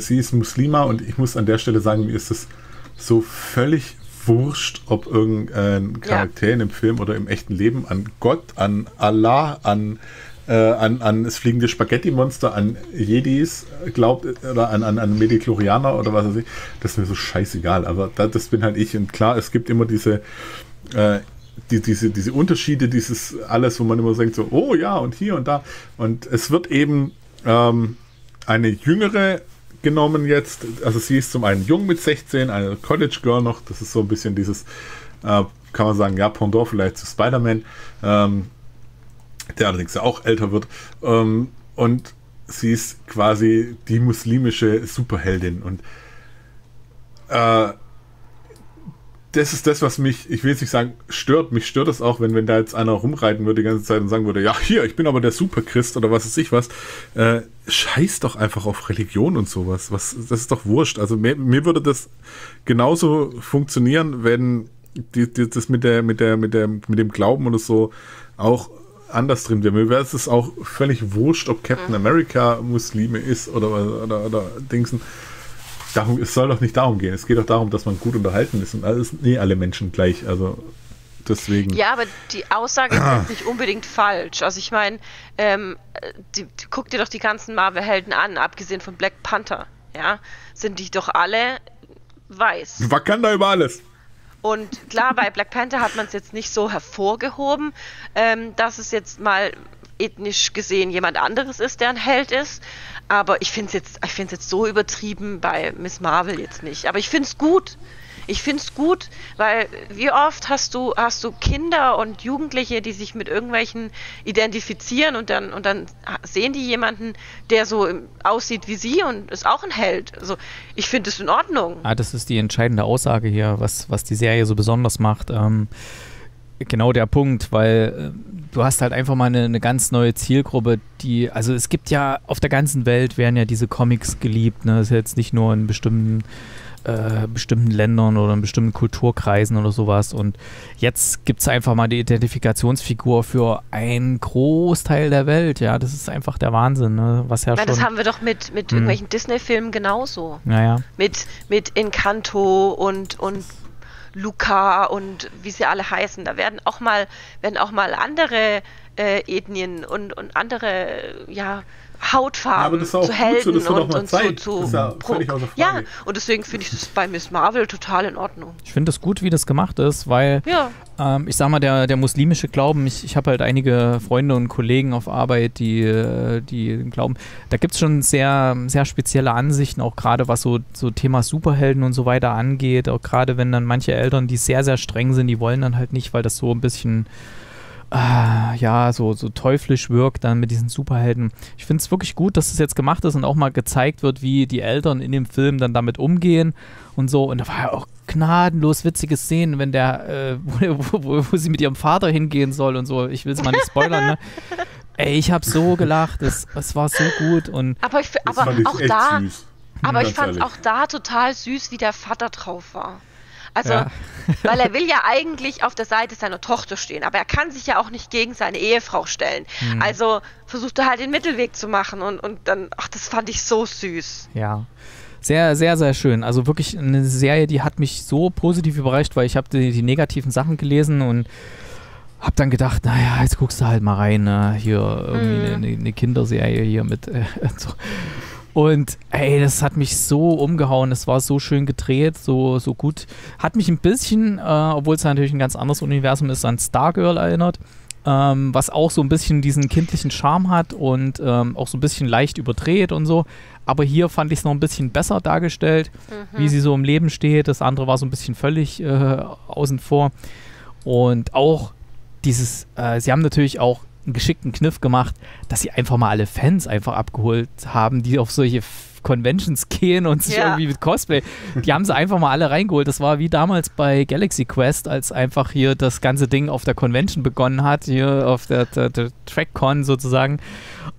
Sie ist Muslima und ich muss an der Stelle sagen, mir ist es so völlig wurscht, ob irgendein Charakter in einem Film oder im echten Leben an Gott, an Allah, an das fliegende Spaghetti-Monster, an Jedis glaubt oder an Mediklorianer oder was weiß ich. Das ist mir so scheißegal, aber das bin halt ich. Und klar, es gibt immer diese Unterschiede, dieses alles, wo man immer denkt, so, oh ja, und hier und da. Und es wird eben eine Jüngere genommen jetzt. Also sie ist zum einen jung mit 16, eine College Girl noch. Das ist so ein bisschen dieses, kann man sagen, ja, Pendant vielleicht zu Spider-Man, der allerdings ja auch älter wird. Und sie ist quasi die muslimische Superheldin. Und Das ist das, was mich, ich will jetzt nicht sagen, stört. Mich stört es auch, wenn da jetzt einer rumreiten würde die ganze Zeit und sagen würde, ja, hier, ich bin aber der Superchrist oder was weiß ich was. Scheiß doch einfach auf Religion und sowas. Das ist doch wurscht. Also mir würde das genauso funktionieren, wenn das mit dem Glauben oder so auch anders drin wäre. Mir wäre es auch völlig wurscht, ob Captain America Muslime ist oder Dingsen. Darum, es soll doch nicht darum gehen. Es geht doch darum, dass man gut unterhalten ist. Und alles, nee, alle Menschen gleich. Also deswegen. Ja, aber die Aussage ist nicht unbedingt falsch. Also ich meine, guck dir doch die ganzen Marvel-Helden an, abgesehen von Black Panther. Ja, sind die doch alle weiß. Wakanda über alles. Und klar, bei Black Panther hat man es jetzt nicht so hervorgehoben, dass es jetzt mal ethnisch gesehen jemand anderes ist, der ein Held ist. Aber ich finde es jetzt so übertrieben bei Ms. Marvel jetzt nicht. Aber ich finde es gut. Ich finde es gut, weil wie oft hast du Kinder und Jugendliche, die sich mit irgendwelchen identifizieren und dann sehen die jemanden, der so aussieht wie sie und ist auch ein Held. Also ich finde es in Ordnung. Ah, das ist die entscheidende Aussage hier, was die Serie so besonders macht. Genau der Punkt, weil du hast halt einfach mal eine ganz neue Zielgruppe, die, also es gibt ja, auf der ganzen Welt werden ja diese Comics geliebt, ne? Das ist ja jetzt nicht nur in bestimmten Ländern oder in bestimmten Kulturkreisen oder sowas, und jetzt gibt es einfach mal die Identifikationsfigur für einen Großteil der Welt, ja, das ist einfach der Wahnsinn, ne? Was ja, das haben wir doch mit irgendwelchen Disney-Filmen genauso. Naja. Mit Encanto und Luca und wie sie alle heißen, da werden auch mal andere Ethnien und andere, ja, Hautfarben zu Helden und so. Ja, und deswegen finde ich das bei Ms. Marvel total in Ordnung. Ich finde das gut, wie das gemacht ist, weil ja. Ich sag mal, der muslimische Glauben, ich habe halt einige Freunde und Kollegen auf Arbeit, die glauben, da gibt es schon sehr, sehr spezielle Ansichten, auch gerade was so Thema Superhelden und so weiter angeht, auch gerade wenn dann manche Eltern, die sehr, sehr streng sind, die wollen dann halt nicht, weil das so ein bisschen ja, so teuflisch wirkt dann mit diesen Superhelden. Ich finde es wirklich gut, dass es jetzt gemacht ist und auch mal gezeigt wird, wie die Eltern in dem Film dann damit umgehen und so. Und da war ja auch gnadenlos witzige Szenen, wenn wo sie mit ihrem Vater hingehen soll und so. Ich will es mal nicht spoilern, ne? Ey, ich habe so gelacht, es war so gut. Und ich fand es auch da total süß, wie der Vater drauf war. Also, ja. Weil er will ja eigentlich auf der Seite seiner Tochter stehen, aber er kann sich ja auch nicht gegen seine Ehefrau stellen. Mhm. Also versucht er halt den Mittelweg zu machen und dann, ach, das fand ich so süß. Ja, sehr, sehr, sehr schön. Also wirklich eine Serie, die hat mich so positiv überrascht, weil ich habe die negativen Sachen gelesen und hab dann gedacht, naja, jetzt guckst du halt mal rein, ne? Hier irgendwie eine Kinderserie hier mit so. Und ey, das hat mich so umgehauen, das war so schön gedreht, so gut. Hat mich ein bisschen, obwohl es natürlich ein ganz anderes Universum ist, an Stargirl erinnert, was auch so ein bisschen diesen kindlichen Charme hat und auch so ein bisschen leicht überdreht und so. Aber hier fand ich es noch ein bisschen besser dargestellt, wie sie so im Leben steht. Das andere war so ein bisschen völlig außen vor. Und auch dieses, sie haben natürlich auch einen geschickten Kniff gemacht, dass sie einfach mal alle Fans einfach abgeholt haben, die auf solche Conventions gehen und sich irgendwie mit Cosplay, die haben sie einfach mal alle reingeholt. Das war wie damals bei Galaxy Quest, als einfach hier das ganze Ding auf der Convention begonnen hat, hier auf der TrackCon sozusagen,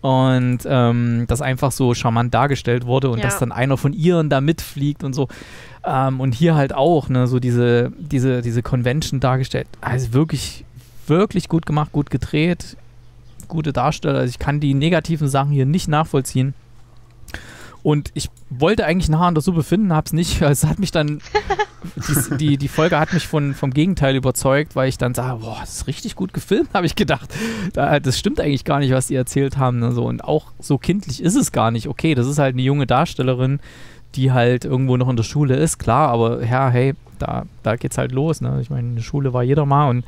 und das einfach so charmant dargestellt wurde und dass dann einer von ihren da mitfliegt und so. Und hier halt auch, ne, so diese Convention dargestellt. Also wirklich, wirklich gut gemacht, gut gedreht, gute Darsteller. Also ich kann die negativen Sachen hier nicht nachvollziehen. Und ich wollte eigentlich ein Haar in der Suppe finden, hab's nicht. Es hat mich dann, die Folge hat mich vom Gegenteil überzeugt, weil ich dann sage, boah, das ist richtig gut gefilmt, habe ich gedacht. Das stimmt eigentlich gar nicht, was die erzählt haben. Ne, so. Und auch so kindlich ist es gar nicht. Okay, das ist halt eine junge Darstellerin, die halt irgendwo noch in der Schule ist, klar. Aber ja, hey, da geht's halt los. Ne? Ich meine, in der Schule war jeder mal und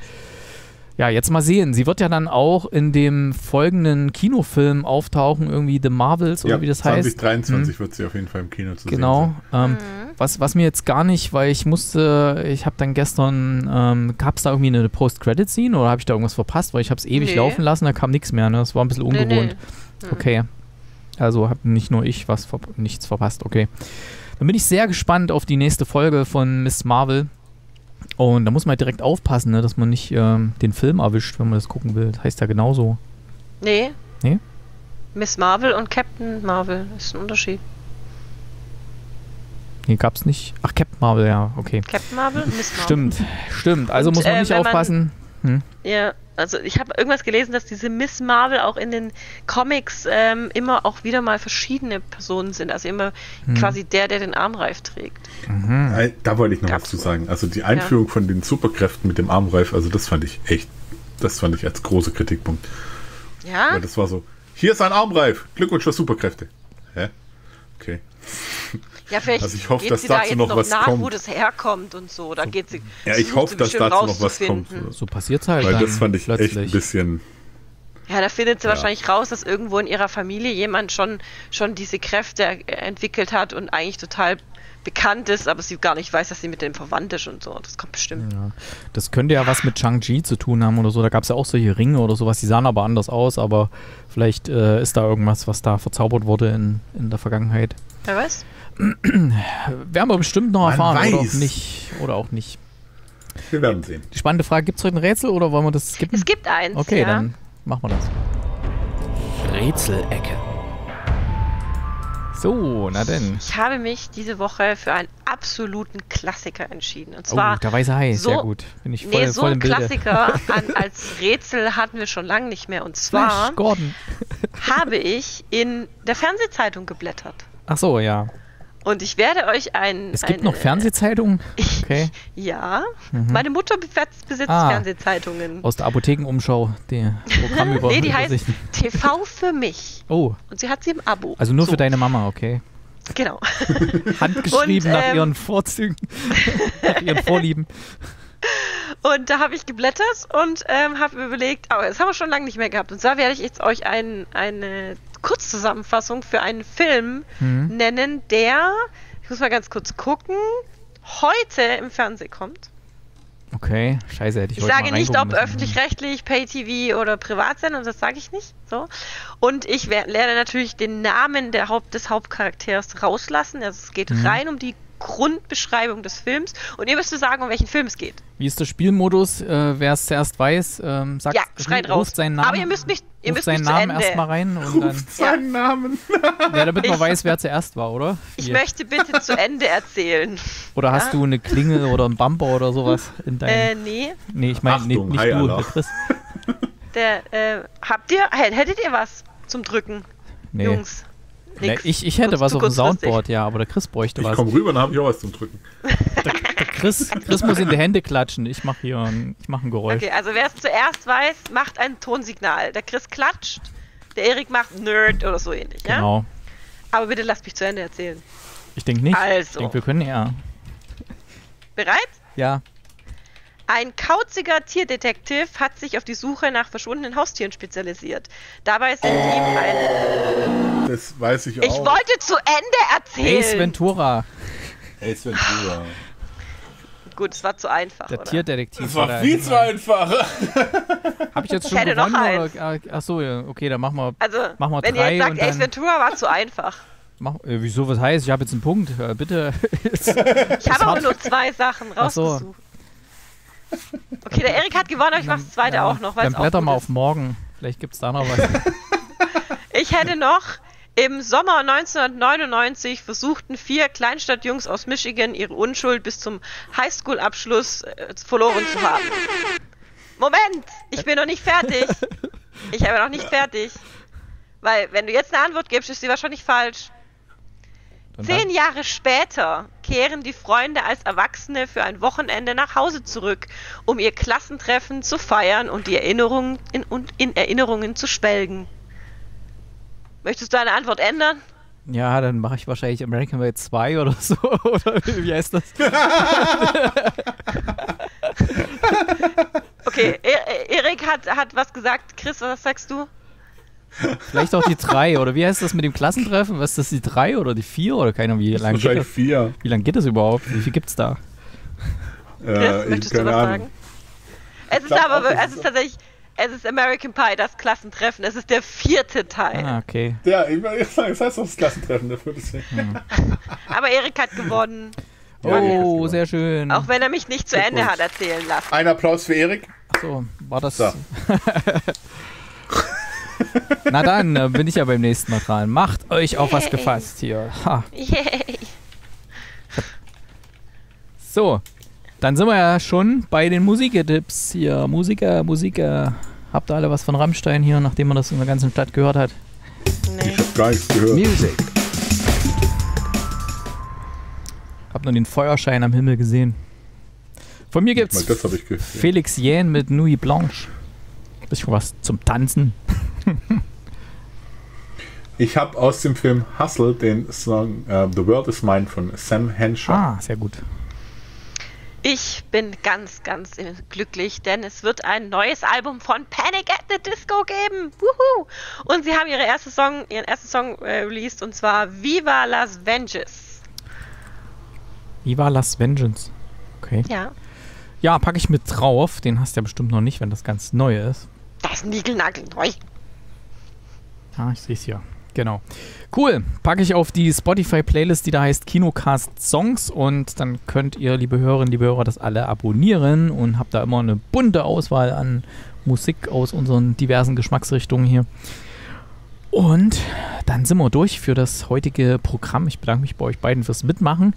ja, jetzt mal sehen. Sie wird ja dann auch in dem folgenden Kinofilm auftauchen, irgendwie The Marvels oder wie das heißt. 2023 wird sie auf jeden Fall im Kino zu sehen sein. Was mir jetzt gar nicht, weil ich habe dann gestern, gab es da irgendwie eine Post-Credit-Scene oder habe ich da irgendwas verpasst? Weil ich habe es ewig laufen lassen, da kam nichts mehr, ne? Das war ein bisschen ungewohnt. Okay, also habe nicht nur ich nichts verpasst, okay. Dann bin ich sehr gespannt auf die nächste Folge von Ms. Marvel. Und da muss man halt direkt aufpassen, ne, dass man nicht den Film erwischt, wenn man das gucken will. Das heißt ja genauso. Nee. Nee? Ms. Marvel und Captain Marvel ist ein Unterschied. Nee, gab's nicht. Ach, Captain Marvel, ja, okay. Captain Marvel, Ms. Marvel. Stimmt, stimmt. Also und, muss man nicht aufpassen. Ja, also ich habe irgendwas gelesen, dass diese Ms. Marvel auch in den Comics immer auch wieder mal verschiedene Personen sind. Also immer quasi der den Armreif trägt. Mhm. Da wollte ich noch was zu sagen. Also die Einführung von den Superkräften mit dem Armreif, also das fand ich echt, das fand ich als großer Kritikpunkt. Ja? Weil das war so, hier ist ein Armreif, Glückwunsch für Superkräfte. Hä? Okay. Ja, vielleicht also ich hoffe, geht dass sie da dazu jetzt noch was nach, kommt. Wo das herkommt und so. Da geht sie, ja, ich hoffe, dass dazu noch was kommt. So passiert es halt. Weil das fand ich plötzlich echt ein bisschen... Ja, da findet sie wahrscheinlich raus, dass irgendwo in ihrer Familie jemand schon diese Kräfte entwickelt hat und eigentlich total bekannt ist, aber sie gar nicht weiß, dass sie mit dem verwandt ist und so. Das kommt bestimmt. Ja. Das könnte ja was mit Shang-Chi zu tun haben oder so. Da gab es ja auch solche Ringe oder sowas. Die sahen aber anders aus, aber vielleicht ist da irgendwas, was da verzaubert wurde in der Vergangenheit. Wer weiß? Werden wir bestimmt noch erfahren, oder auch nicht. Wir werden sehen. Die spannende Frage, gibt es heute ein Rätsel oder wollen wir das skippen? Es gibt eins, okay, dann machen wir das. Rätselecke. So, na denn. Ich habe mich diese Woche für einen absoluten Klassiker entschieden. Und zwar der weiße Hai, sehr gut. Bin ich voll, so voll im Bilde. Klassiker als Rätsel hatten wir schon lange nicht mehr. Und zwar habe ich in der Fernsehzeitung geblättert. Ach so, ja. Und ich werde euch einen... Es gibt noch Fernsehzeitungen? Okay. Ja. Mhm. Meine Mutter besitzt Fernsehzeitungen. Aus der Apothekenumschau. Die Programm über die heißt TV für mich. Oh. Und sie hat sie im Abo. Also nur für deine Mama, okay. Genau. Handgeschrieben nach ihren Vorzügen, nach ihren Vorlieben. Und da habe ich geblättert und habe überlegt, aber das haben wir schon lange nicht mehr gehabt. Und zwar werde ich jetzt euch eine Kurzzusammenfassung für einen Film nennen, der, ich muss mal ganz kurz gucken, heute im Fernsehen kommt. Okay, scheiße, hätte ich heute mal reingucken müssen. Ich sage nicht, ob öffentlich-rechtlich, Pay-TV oder Privatsendung, das sage ich nicht. So. Und ich werde natürlich den Namen des Hauptcharakters rauslassen. Also es geht rein um die Grundbeschreibung des Films und ihr müsst mir sagen, um welchen Film es geht. Wie ist der Spielmodus? Wer es zuerst weiß, sagt, schreit raus. Ruft seinen Namen. Aber ihr müsst nicht erstmal rein. Und ruft dann seinen Namen. Ja, damit man weiß, wer zuerst war, oder? Ich möchte bitte zu Ende erzählen. Oder hast du eine Klingel oder einen Bumper oder sowas in deinem... Nee. Nee, ich meine nicht du, Chris. Hättet ihr was zum Drücken? Nee. Jungs. Na, ich hätte was auf dem Soundboard, ja, aber der Chris bräuchte was. Ich komm rüber, dann habe ich auch was zum Drücken. Der Chris muss in die Hände klatschen. Ich mache hier ein Geräusch. Okay, also wer es zuerst weiß, macht ein Tonsignal. Der Chris klatscht, der Erik macht Nerd oder so ähnlich, ja? Genau. Aber bitte lasst mich zu Ende erzählen. Ich denke nicht. Also. Ich denke, wir können eher. Bereit? Ja. Ein kauziger Tierdetektiv hat sich auf die Suche nach verschwundenen Haustieren spezialisiert. Dabei sind ihm ein... Das weiß ich auch. Ich wollte zu Ende erzählen. Ace Ventura. Gut, es war zu einfach, oder? Der Tierdetektiv. Das war viel zu einfach. Hab ich jetzt schon gewonnen? Noch eins. Oder? Ach so, ja. Okay, dann machen wir wenn ihr jetzt sagt, Ace Ventura war zu einfach. Wieso, was heißt? Ich habe jetzt einen Punkt. Bitte. Ich habe aber nur zwei Sachen rausgesucht. So. Okay, der Erik hat gewonnen, aber ich mache das zweite auch noch. Dann blätter mal auf morgen. Vielleicht gibt es da noch was. Ich hätte noch im Sommer 1999 versuchten 4 Kleinstadtjungs aus Michigan ihre Unschuld bis zum Highschool-Abschluss verloren zu haben. Moment, ich bin noch nicht fertig. Ich habe noch nicht fertig. Weil, wenn du jetzt eine Antwort gibst, ist sie wahrscheinlich falsch. 10 Jahre später kehren die Freunde als Erwachsene für ein Wochenende nach Hause zurück, um ihr Klassentreffen zu feiern und die Erinnerungen in Erinnerungen zu schwelgen. Möchtest du deine Antwort ändern? Ja, dann mache ich wahrscheinlich American Way 2 oder so. Oder wie heißt das? Okay, Erik hat was gesagt. Chris, was sagst du? Vielleicht auch die 3, oder wie heißt das mit dem Klassentreffen? Was ist das, die 3 oder die 4 oder keine Ahnung, wie lange geht das überhaupt? Wie viel gibt's da? Chris, möchtest du was sagen? Es ist tatsächlich Es ist American Pie, das Klassentreffen. Es ist der 4. Teil. Ah, okay. Ja, ich würde sagen, es heißt auch das Klassentreffen. Dafür Aber Erik hat gewonnen. Oh, sehr schön. Auch wenn er mich nicht zu Ende hat erzählen lassen. Ein Applaus für Erik. Achso, war das... So. Na dann, bin ich ja beim nächsten Mal dran. Macht euch auch was gefasst hier. Ha. Yay. So, dann sind wir ja schon bei den Musikertipps hier. Musiker. Habt ihr alle was von Rammstein hier, nachdem man das in der ganzen Stadt gehört hat? Nee. Ich hab gar nichts gehört. Music. Hab nur den Feuerschein am Himmel gesehen. Von mir gibt's Felix Jähn mit Nuit Blanche. Bisschen was zum Tanzen. Ich habe aus dem Film Hustle den Song The World Is Mine von Sam Henshaw. Ah, sehr gut. Ich bin ganz, ganz glücklich, denn es wird ein neues Album von Panic at the Disco geben. Woohoo! Und sie haben ihren ersten Song released, und zwar Viva Las Vengeance. Viva Las Vengeance. Okay. Ja. Ja, packe ich mit drauf. Den hast du ja bestimmt noch nicht, wenn das ganz neu ist. Das ist niegelnagelneu. Ah, ich sehe es hier. Genau. Cool. Packe ich auf die Spotify-Playlist, die da heißt Kinocast Songs. Und dann könnt ihr, liebe Hörerinnen, liebe Hörer, das alle abonnieren. Und habt da immer eine bunte Auswahl an Musik aus unseren diversen Geschmacksrichtungen hier. Und dann sind wir durch für das heutige Programm. Ich bedanke mich bei euch beiden fürs Mitmachen.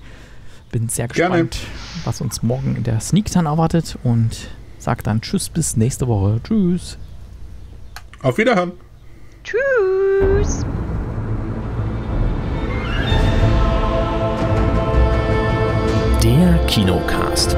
Bin sehr gespannt, was uns morgen in der Sneak dann erwartet, und sag dann tschüss bis nächste Woche. Tschüss. Auf Wiederhören. Tschüss. Der Kinocast.